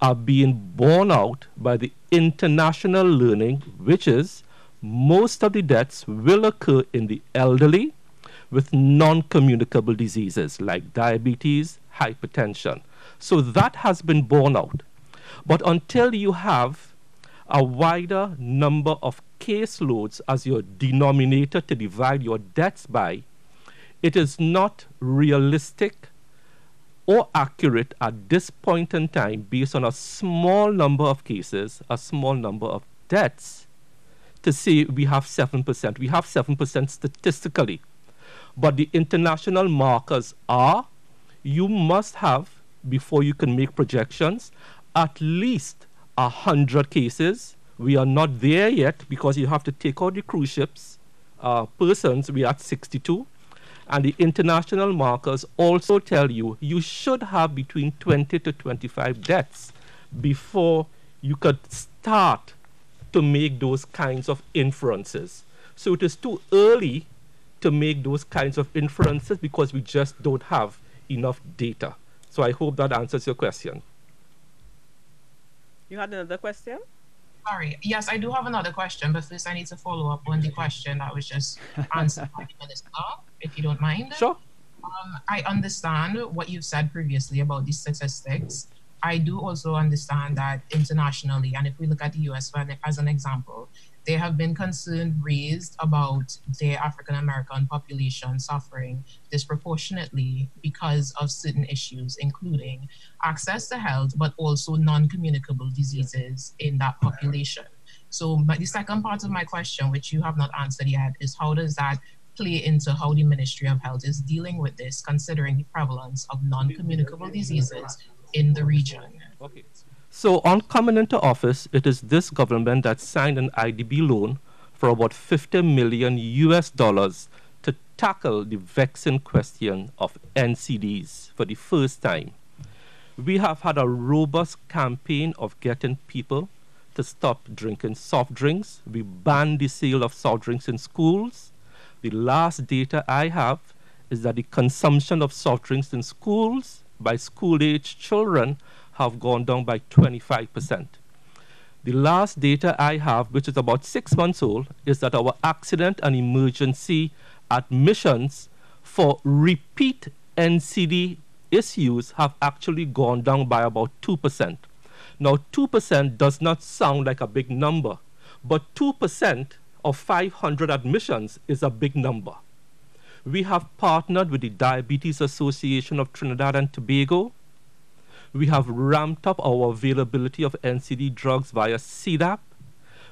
are being borne out by the international learning, which is most of the deaths will occur in the elderly with non-communicable diseases like diabetes, hypertension. So that has been borne out. But until you have a wider number of caseloads as your denominator to divide your deaths by, It is not realistic or accurate at this point in time, based on a small number of cases, a small number of deaths, to say we have seven percent. We have seven percent statistically. But the international markers are, you must have, before you can make projections, at least one hundred cases. We are not there yet because you have to take out the cruise ships. Uh, persons, we are at sixty-two. And the international markers also tell you you should have between twenty to twenty-five deaths before you could start to make those kinds of inferences. So it is too early to make those kinds of inferences because we just don't have enough data. So I hope that answers your question. You had another question? Sorry. Yes, I do have another question, but first I need to follow up on the question that was just answered by the Minister, if you don't mind. Sure. Um, I understand what you said previously about these statistics. I do also understand that internationally, and if we look at the U S as an example, there have been concerns raised about their African-American population suffering disproportionately because of certain issues, including access to health, but also non-communicable diseases in that population. So but the second part of my question, which you have not answered yet, is how does that play into how the Ministry of Health is dealing with this, considering the prevalence of non-communicable diseases in the region? Okay. So on coming into office, it is this government that signed an I D B loan for about fifty million U S dollars to tackle the vexing question of N C Ds for the first time. We have had a robust campaign of getting people to stop drinking soft drinks. We banned the sale of soft drinks in schools. The last data I have is that the consumption of soft drinks in schools by school-aged children have gone down by twenty-five percent. The last data I have, which is about six months old, is that our accident and emergency admissions for repeat N C D issues have actually gone down by about two percent. Now, two percent does not sound like a big number, but two percent of five hundred admissions is a big number. We have partnered with the Diabetes Association of Trinidad and Tobago. We have ramped up our availability of N C D drugs via C D A P.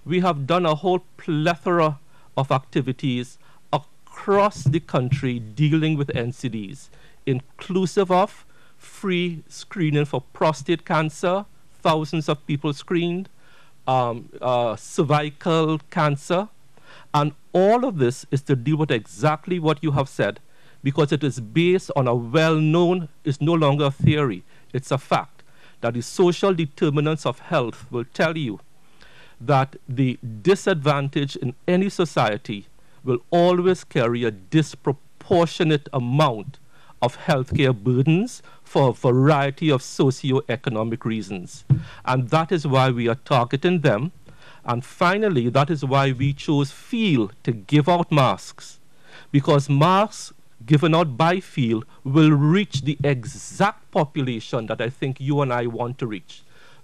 We have done a whole plethora of activities across the country dealing with N C Ds, inclusive of free screening for prostate cancer, thousands of people screened, um, uh, cervical cancer. And all of this is to deal with exactly what you have said, because it is based on a well-known, it's no longer a theory. It's a fact that the social determinants of health will tell you that the disadvantage in any society will always carry a disproportionate amount of healthcare burdens for a variety of socioeconomic reasons. And that is why we are targeting them. And finally, that is why we chose F E E L to give out masks, because masks given out by F E E L will reach the exact population that I think you and I want to reach.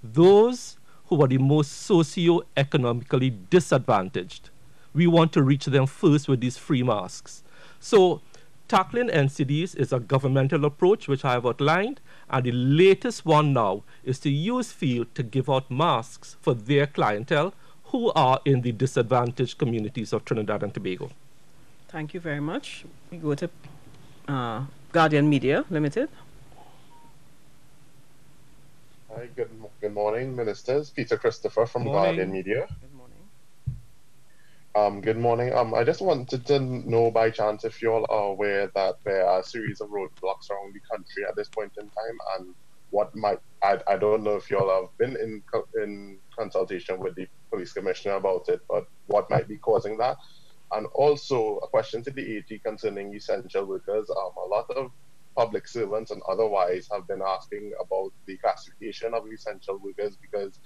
Those who are the most socioeconomically disadvantaged. We want to reach them first with these free masks. So tackling N C Ds is a governmental approach, which I have outlined, and the latest one now is to use F E E L to give out masks for their clientele who are in the disadvantaged communities of Trinidad and Tobago. Thank you very much. We go to uh, Guardian Media Limited. Hi, good, good morning, Ministers. Peter Christopher from Guardian Media. Good morning. Um, good morning. Um, I just wanted to know by chance if you all are aware that there are a series of roadblocks around the country at this point in time, and what might, I, I don't know if you all have been in, in consultation with the police commissioner about it, but what might be causing that? And also a question to the A G concerning essential workers. Um, a lot of public servants and otherwise have been asking about the classification of essential workers, because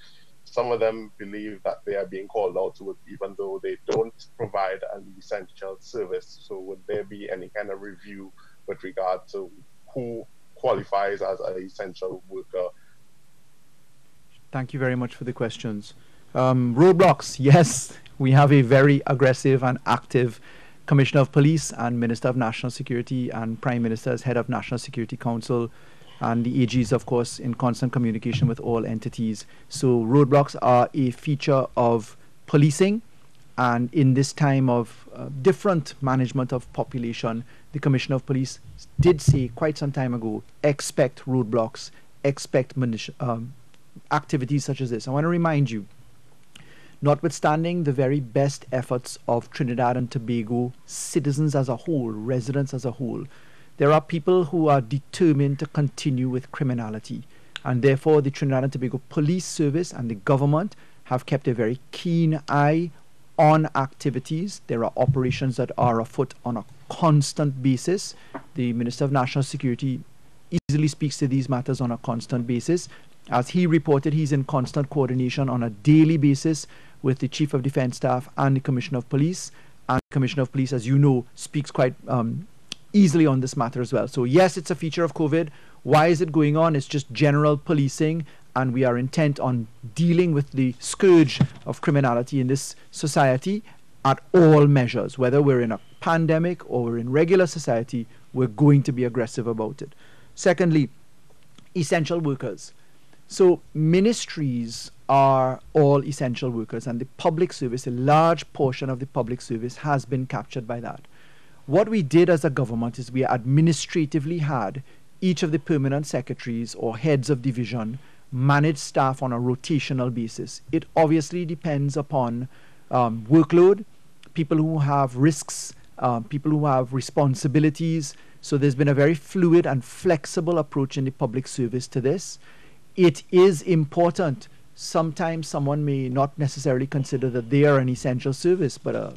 some of them believe that they are being called out to work even though they don't provide an essential service. So would there be any kind of review with regard to who qualifies as an essential worker? Thank you very much for the questions. Um, roadblocks, yes. We have a very aggressive and active Commissioner of Police and Minister of National Security and Prime Minister as Head of National Security Council, and the A G is, of course, in constant communication with all entities. So roadblocks are a feature of policing, and in this time of uh, different management of population, the Commissioner of Police did say quite some time ago, expect roadblocks, expect um, activities such as this. I want to remind you, notwithstanding the very best efforts of Trinidad and Tobago citizens as a whole, residents as a whole, there are people who are determined to continue with criminality. And therefore, the Trinidad and Tobago Police Service and the government have kept a very keen eye on activities. There are operations that are afoot on a constant basis. The Minister of National Security easily speaks to these matters on a constant basis. As he reported, he's in constant coordination on a daily basis with the Chief of Defense Staff and the Commissioner of Police. And the Commissioner of Police, as you know, speaks quite um, easily on this matter as well. So yes, it's a feature of COVID. Why is it going on? It's just general policing, and we are intent on dealing with the scourge of criminality in this society at all measures. Whether we're in a pandemic or we're in regular society, we're going to be aggressive about it. Secondly, essential workers. So ministries are all essential workers, and the public service, a large portion of the public service, has been captured by that. What we did as a government is we administratively had each of the permanent secretaries or heads of division manage staff on a rotational basis. It obviously depends upon um, workload, people who have risks, um, people who have responsibilities. So there's been a very fluid and flexible approach in the public service to this. It is important. Sometimes someone may not necessarily consider that they are an essential service, but uh,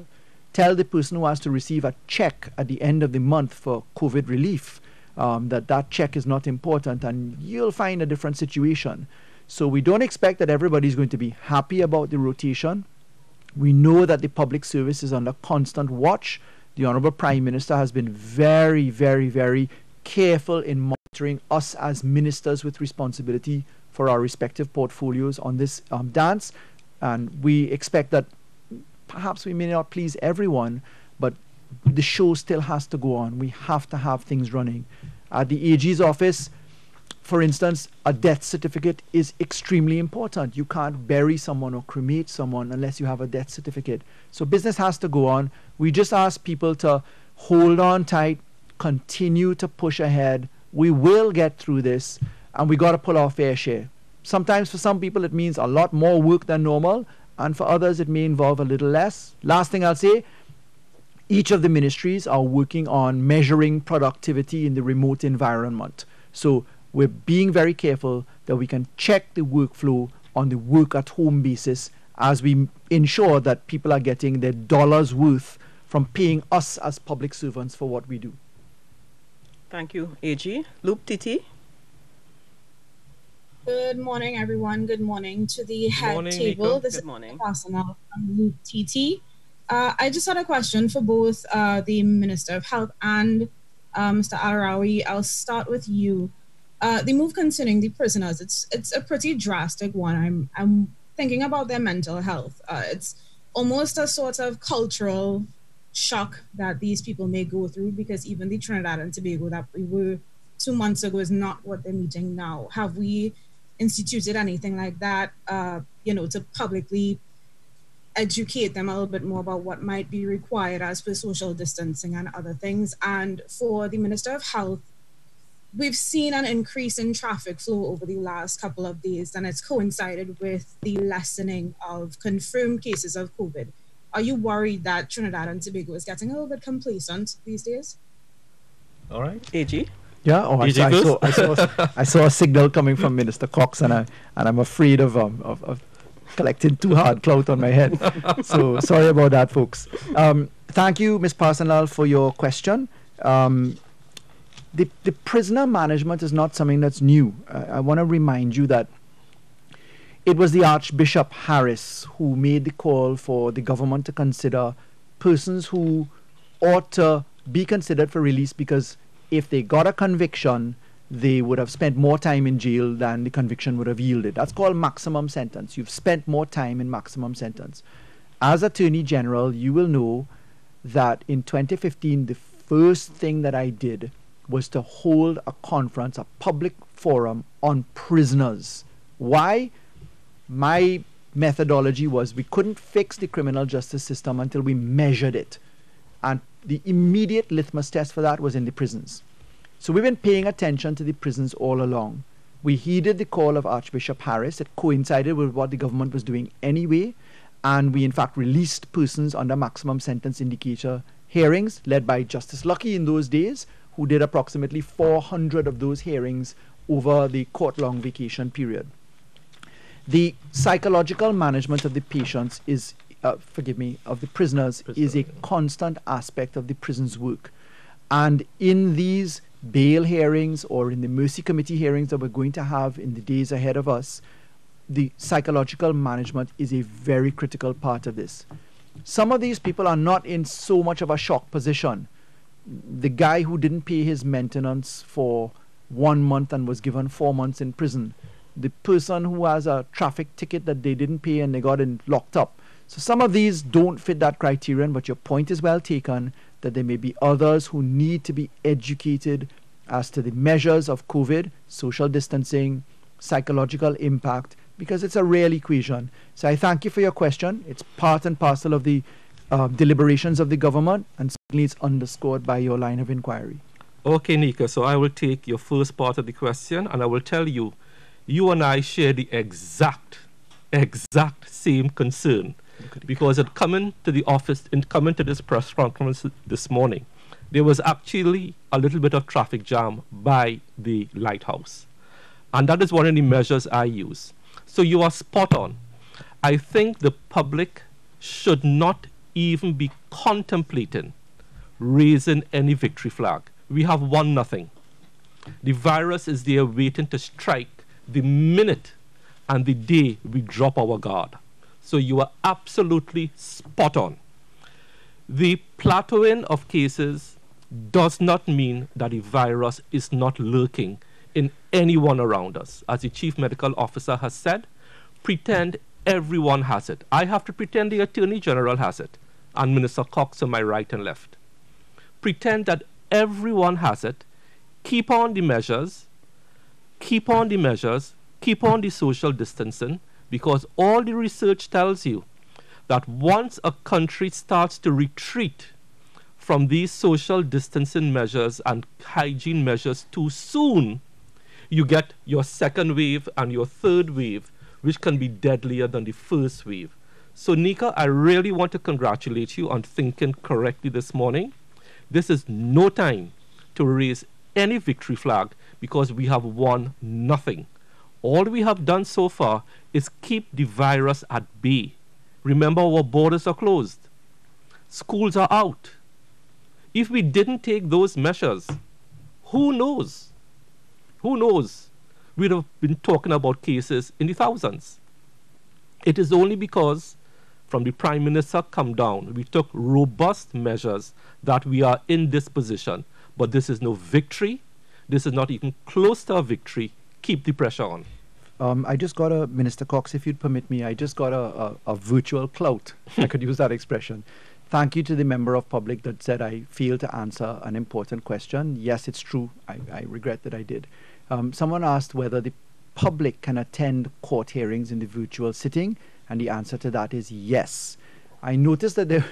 tell the person who has to receive a check at the end of the month for COVID relief um, that that check is not important, and you'll find a different situation. So we don't expect that everybody's going to be happy about the rotation. We know that the public service is under constant watch. The Honorable Prime Minister has been very, very, very careful in monitoring us as ministers with responsibility for our respective portfolios on this um, dance, and we expect that perhaps we may not please everyone, but the show still has to go on. We have to have things running. At the A G's office, for instance, a death certificate is extremely important. You can't bury someone or cremate someone unless you have a death certificate. So business has to go on. We just ask people to hold on tight, continue to push ahead. We will get through this, and we got to pull our fair share. Sometimes for some people it means a lot more work than normal, and for others it may involve a little less. Last thing I'll say, each of the ministries are working on measuring productivity in the remote environment. So we're being very careful that we can check the workflow on the work at home basis as we ensure that people are getting their dollars worth from paying us as public servants for what we do. Thank you, A G. Loop Titi. Good morning, everyone. Good morning to the head morning, table. Nico. This Good morning. is Pasana from Loop T T. Uh, I just had a question for both uh, the Minister of Health and uh, Mister Al-Rawi. I'll start with you. Uh, the move concerning the prisoners, it's it's a pretty drastic one. I'm I'm thinking about their mental health. Uh, it's almost a sort of cultural shock that these people may go through, because even the Trinidad and Tobago that we were two months ago is not what they're meeting now. Have we instituted anything like that, uh, you know, to publicly educate them a little bit more about what might be required as for social distancing and other things? And for the Minister of Health, we've seen an increase in traffic flow over the last couple of days, and it's coincided with the lessening of confirmed cases of COVID. Are you worried that Trinidad and Tobago is getting a little bit complacent these days? All right, A G. Yeah, oh, I, I, saw, I, saw, I saw a signal coming from Minister Cox, and, I, and I'm afraid of, um, of, of collecting too hard clout on my head. So sorry about that, folks. Um, thank you, Miz Parsanal, for your question. Um, the, the prisoner management is not something that's new. Uh, I want to remind you that it was the Archbishop Harris who made the call for the government to consider persons who ought to be considered for release, because if they got a conviction, they would have spent more time in jail than the conviction would have yielded. That's called maximum sentence. You've spent more time in maximum sentence. As Attorney General, you will know that in twenty fifteen, the first thing that I did was to hold a conference, a public forum on prisoners. Why? My methodology was we couldn't fix the criminal justice system until we measured it. And the immediate litmus test for that was in the prisons. So we've been paying attention to the prisons all along. We heeded the call of Archbishop Harris. It coincided with what the government was doing anyway. And we, in fact, released persons under maximum sentence indicator hearings led by Justice Lucky in those days, who did approximately four hundred of those hearings over the court-long vacation period. The psychological management of the patients is, uh, forgive me, of the prisoners is a constant aspect of the prison's work. And in these bail hearings or in the Mercy Committee hearings that we're going to have in the days ahead of us, the psychological management is a very critical part of this. Some of these people are not in so much of a shock position. The guy who didn't pay his maintenance for one month and was given four months in prison, the person who has a traffic ticket that they didn't pay and they got in, locked up. So some of these don't fit that criterion, but your point is well taken that there may be others who need to be educated as to the measures of COVID, social distancing, psychological impact, because it's a real equation. So I thank you for your question. It's part and parcel of the uh, deliberations of the government, and certainly it's underscored by your line of inquiry. Okay, Nika, so I will take your first part of the question, and I will tell you, you and I share the exact, exact same concern, because at coming to the office and coming to this press conference this morning, there was actually a little bit of traffic jam by the lighthouse. And that is one of the measures I use. So you are spot on. I think the public should not even be contemplating raising any victory flag. We have won nothing. The virus is there waiting to strike the minute and the day we drop our guard. So you are absolutely spot on. The plateauing of cases does not mean that the virus is not lurking in anyone around us. As the Chief Medical Officer has said, pretend everyone has it. I have to pretend the Attorney General has it, and Minister Cox on my right and left. Pretend that everyone has it. Keep on the measures, keep on the measures, keep on the social distancing, because all the research tells you that once a country starts to retreat from these social distancing measures and hygiene measures too soon, you get your second wave and your third wave, which can be deadlier than the first wave. So, Nika, I really want to congratulate you on thinking correctly this morning. This is no time to raise any victory flag, because we have won nothing. All we have done so far is keep the virus at bay. Remember, our borders are closed. Schools are out. If we didn't take those measures, who knows? Who knows? We'd have been talking about cases in the thousands. It is only because from the Prime Minister come down, we took robust measures that we are in this position. But this is no victory. This is not even close to a victory. Keep the pressure on. Um, I just got a, Minister Cox, if you'd permit me, I just got a, a, a virtual clout. I could use that expression. Thank you to the member of public that said I failed to answer an important question. Yes, it's true. I, I regret that I did. Um, someone asked whether the public can attend court hearings in the virtual sitting, and the answer to that is yes. I noticed that, there,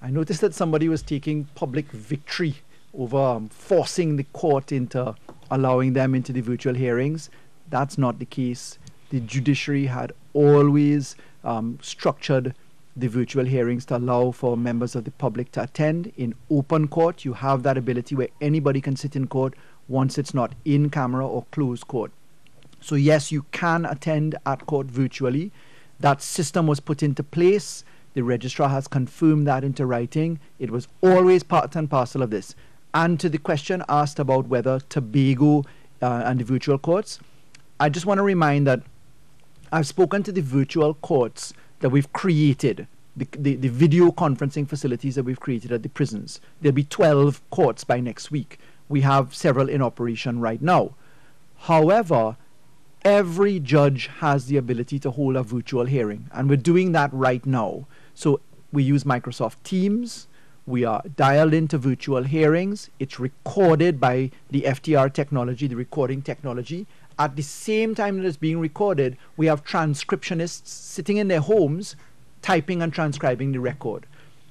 I noticed that somebody was taking public victory over um, forcing the court into allowing them into the virtual hearings. That's not the case. The judiciary had always um, structured the virtual hearings to allow for members of the public to attend. In open court, you have that ability where anybody can sit in court once it's not in camera or closed court. So yes, you can attend at court virtually. That system was put into place. The registrar has confirmed that into writing. It was always part and parcel of this. And to the question asked about whether Tobago uh, and the virtual courts, I just want to remind that I've spoken to the virtual courts that we've created, the, the, the video conferencing facilities that we've created at the prisons. There'll be twelve courts by next week. We have several in operation right now. However, every judge has the ability to hold a virtual hearing, and we're doing that right now. So we use Microsoft Teams. We are dialed into virtual hearings. It's recorded by the F T R technology, the recording technology. At the same time that it's being recorded, we have transcriptionists sitting in their homes, typing and transcribing the record.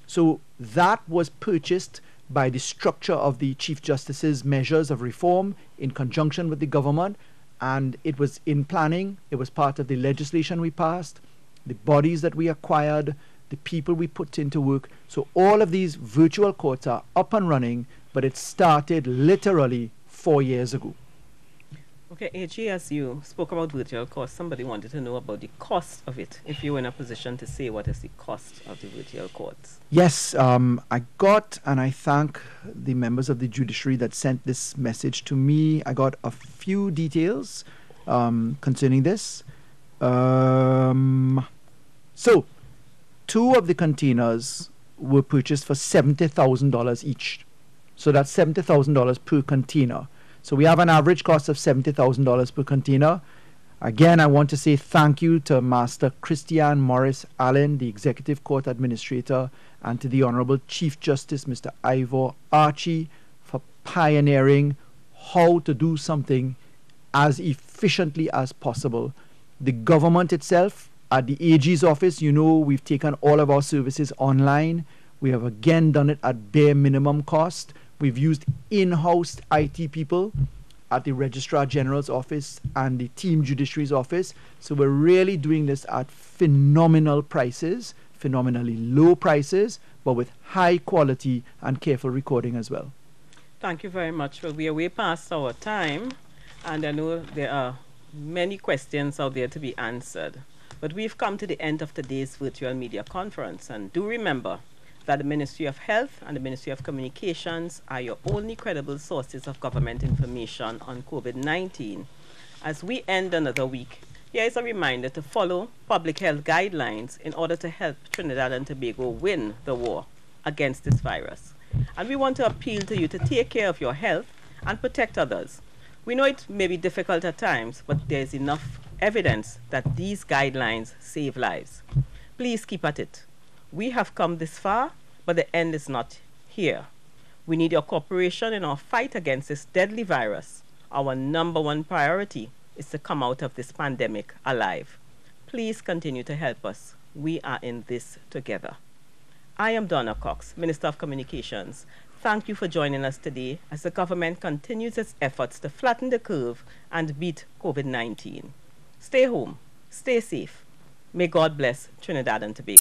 So that was purchased by the structure of the Chief Justice's measures of reform in conjunction with the government, and it was in planning. It was part of the legislation we passed, the bodies that we acquired, the people we put into work. So all of these virtual courts are up and running, but it started literally four years ago. Okay, A G, as you spoke about virtual courts, somebody wanted to know about the cost of it, if you were in a position to say what is the cost of the virtual courts. Yes, um, I got, and I thank the members of the judiciary that sent this message to me. I got a few details um, concerning this. Um, so, two of the containers were purchased for seventy thousand dollars each. So that's seventy thousand dollars per container. So we have an average cost of seventy thousand dollars per container. Again, I want to say thank you to Master Christian Morris Allen, the Executive Court Administrator, and to the Honorable Chief Justice, Mister Ivor Archie, for pioneering how to do something as efficiently as possible. The government itself, at the A G's office, you know, we've taken all of our services online. We have again done it at bare minimum cost. We've used in-house I T people at the Registrar General's office and the Team Judiciary's office. So we're really doing this at phenomenal prices, phenomenally low prices, but with high quality and careful recording as well. Thank you very much. Well, we are way past our time, and I know there are many questions out there to be answered. But we've come to the end of today's virtual media conference, and do remember that the Ministry of Health and the Ministry of Communications are your only credible sources of government information on COVID nineteen. As we end another week, here is a reminder to follow public health guidelines in order to help Trinidad and Tobago win the war against this virus. And we want to appeal to you to take care of your health and protect others. We know it may be difficult at times, but there is enough evidence that these guidelines save lives. Please keep at it. We have come this far, but the end is not here. We need your cooperation in our fight against this deadly virus. Our number one priority is to come out of this pandemic alive. Please continue to help us. We are in this together. I am Donna Cox, Minister of Communications. Thank you for joining us today as the government continues its efforts to flatten the curve and beat COVID nineteen. Stay home, stay safe. May God bless Trinidad and Tobago.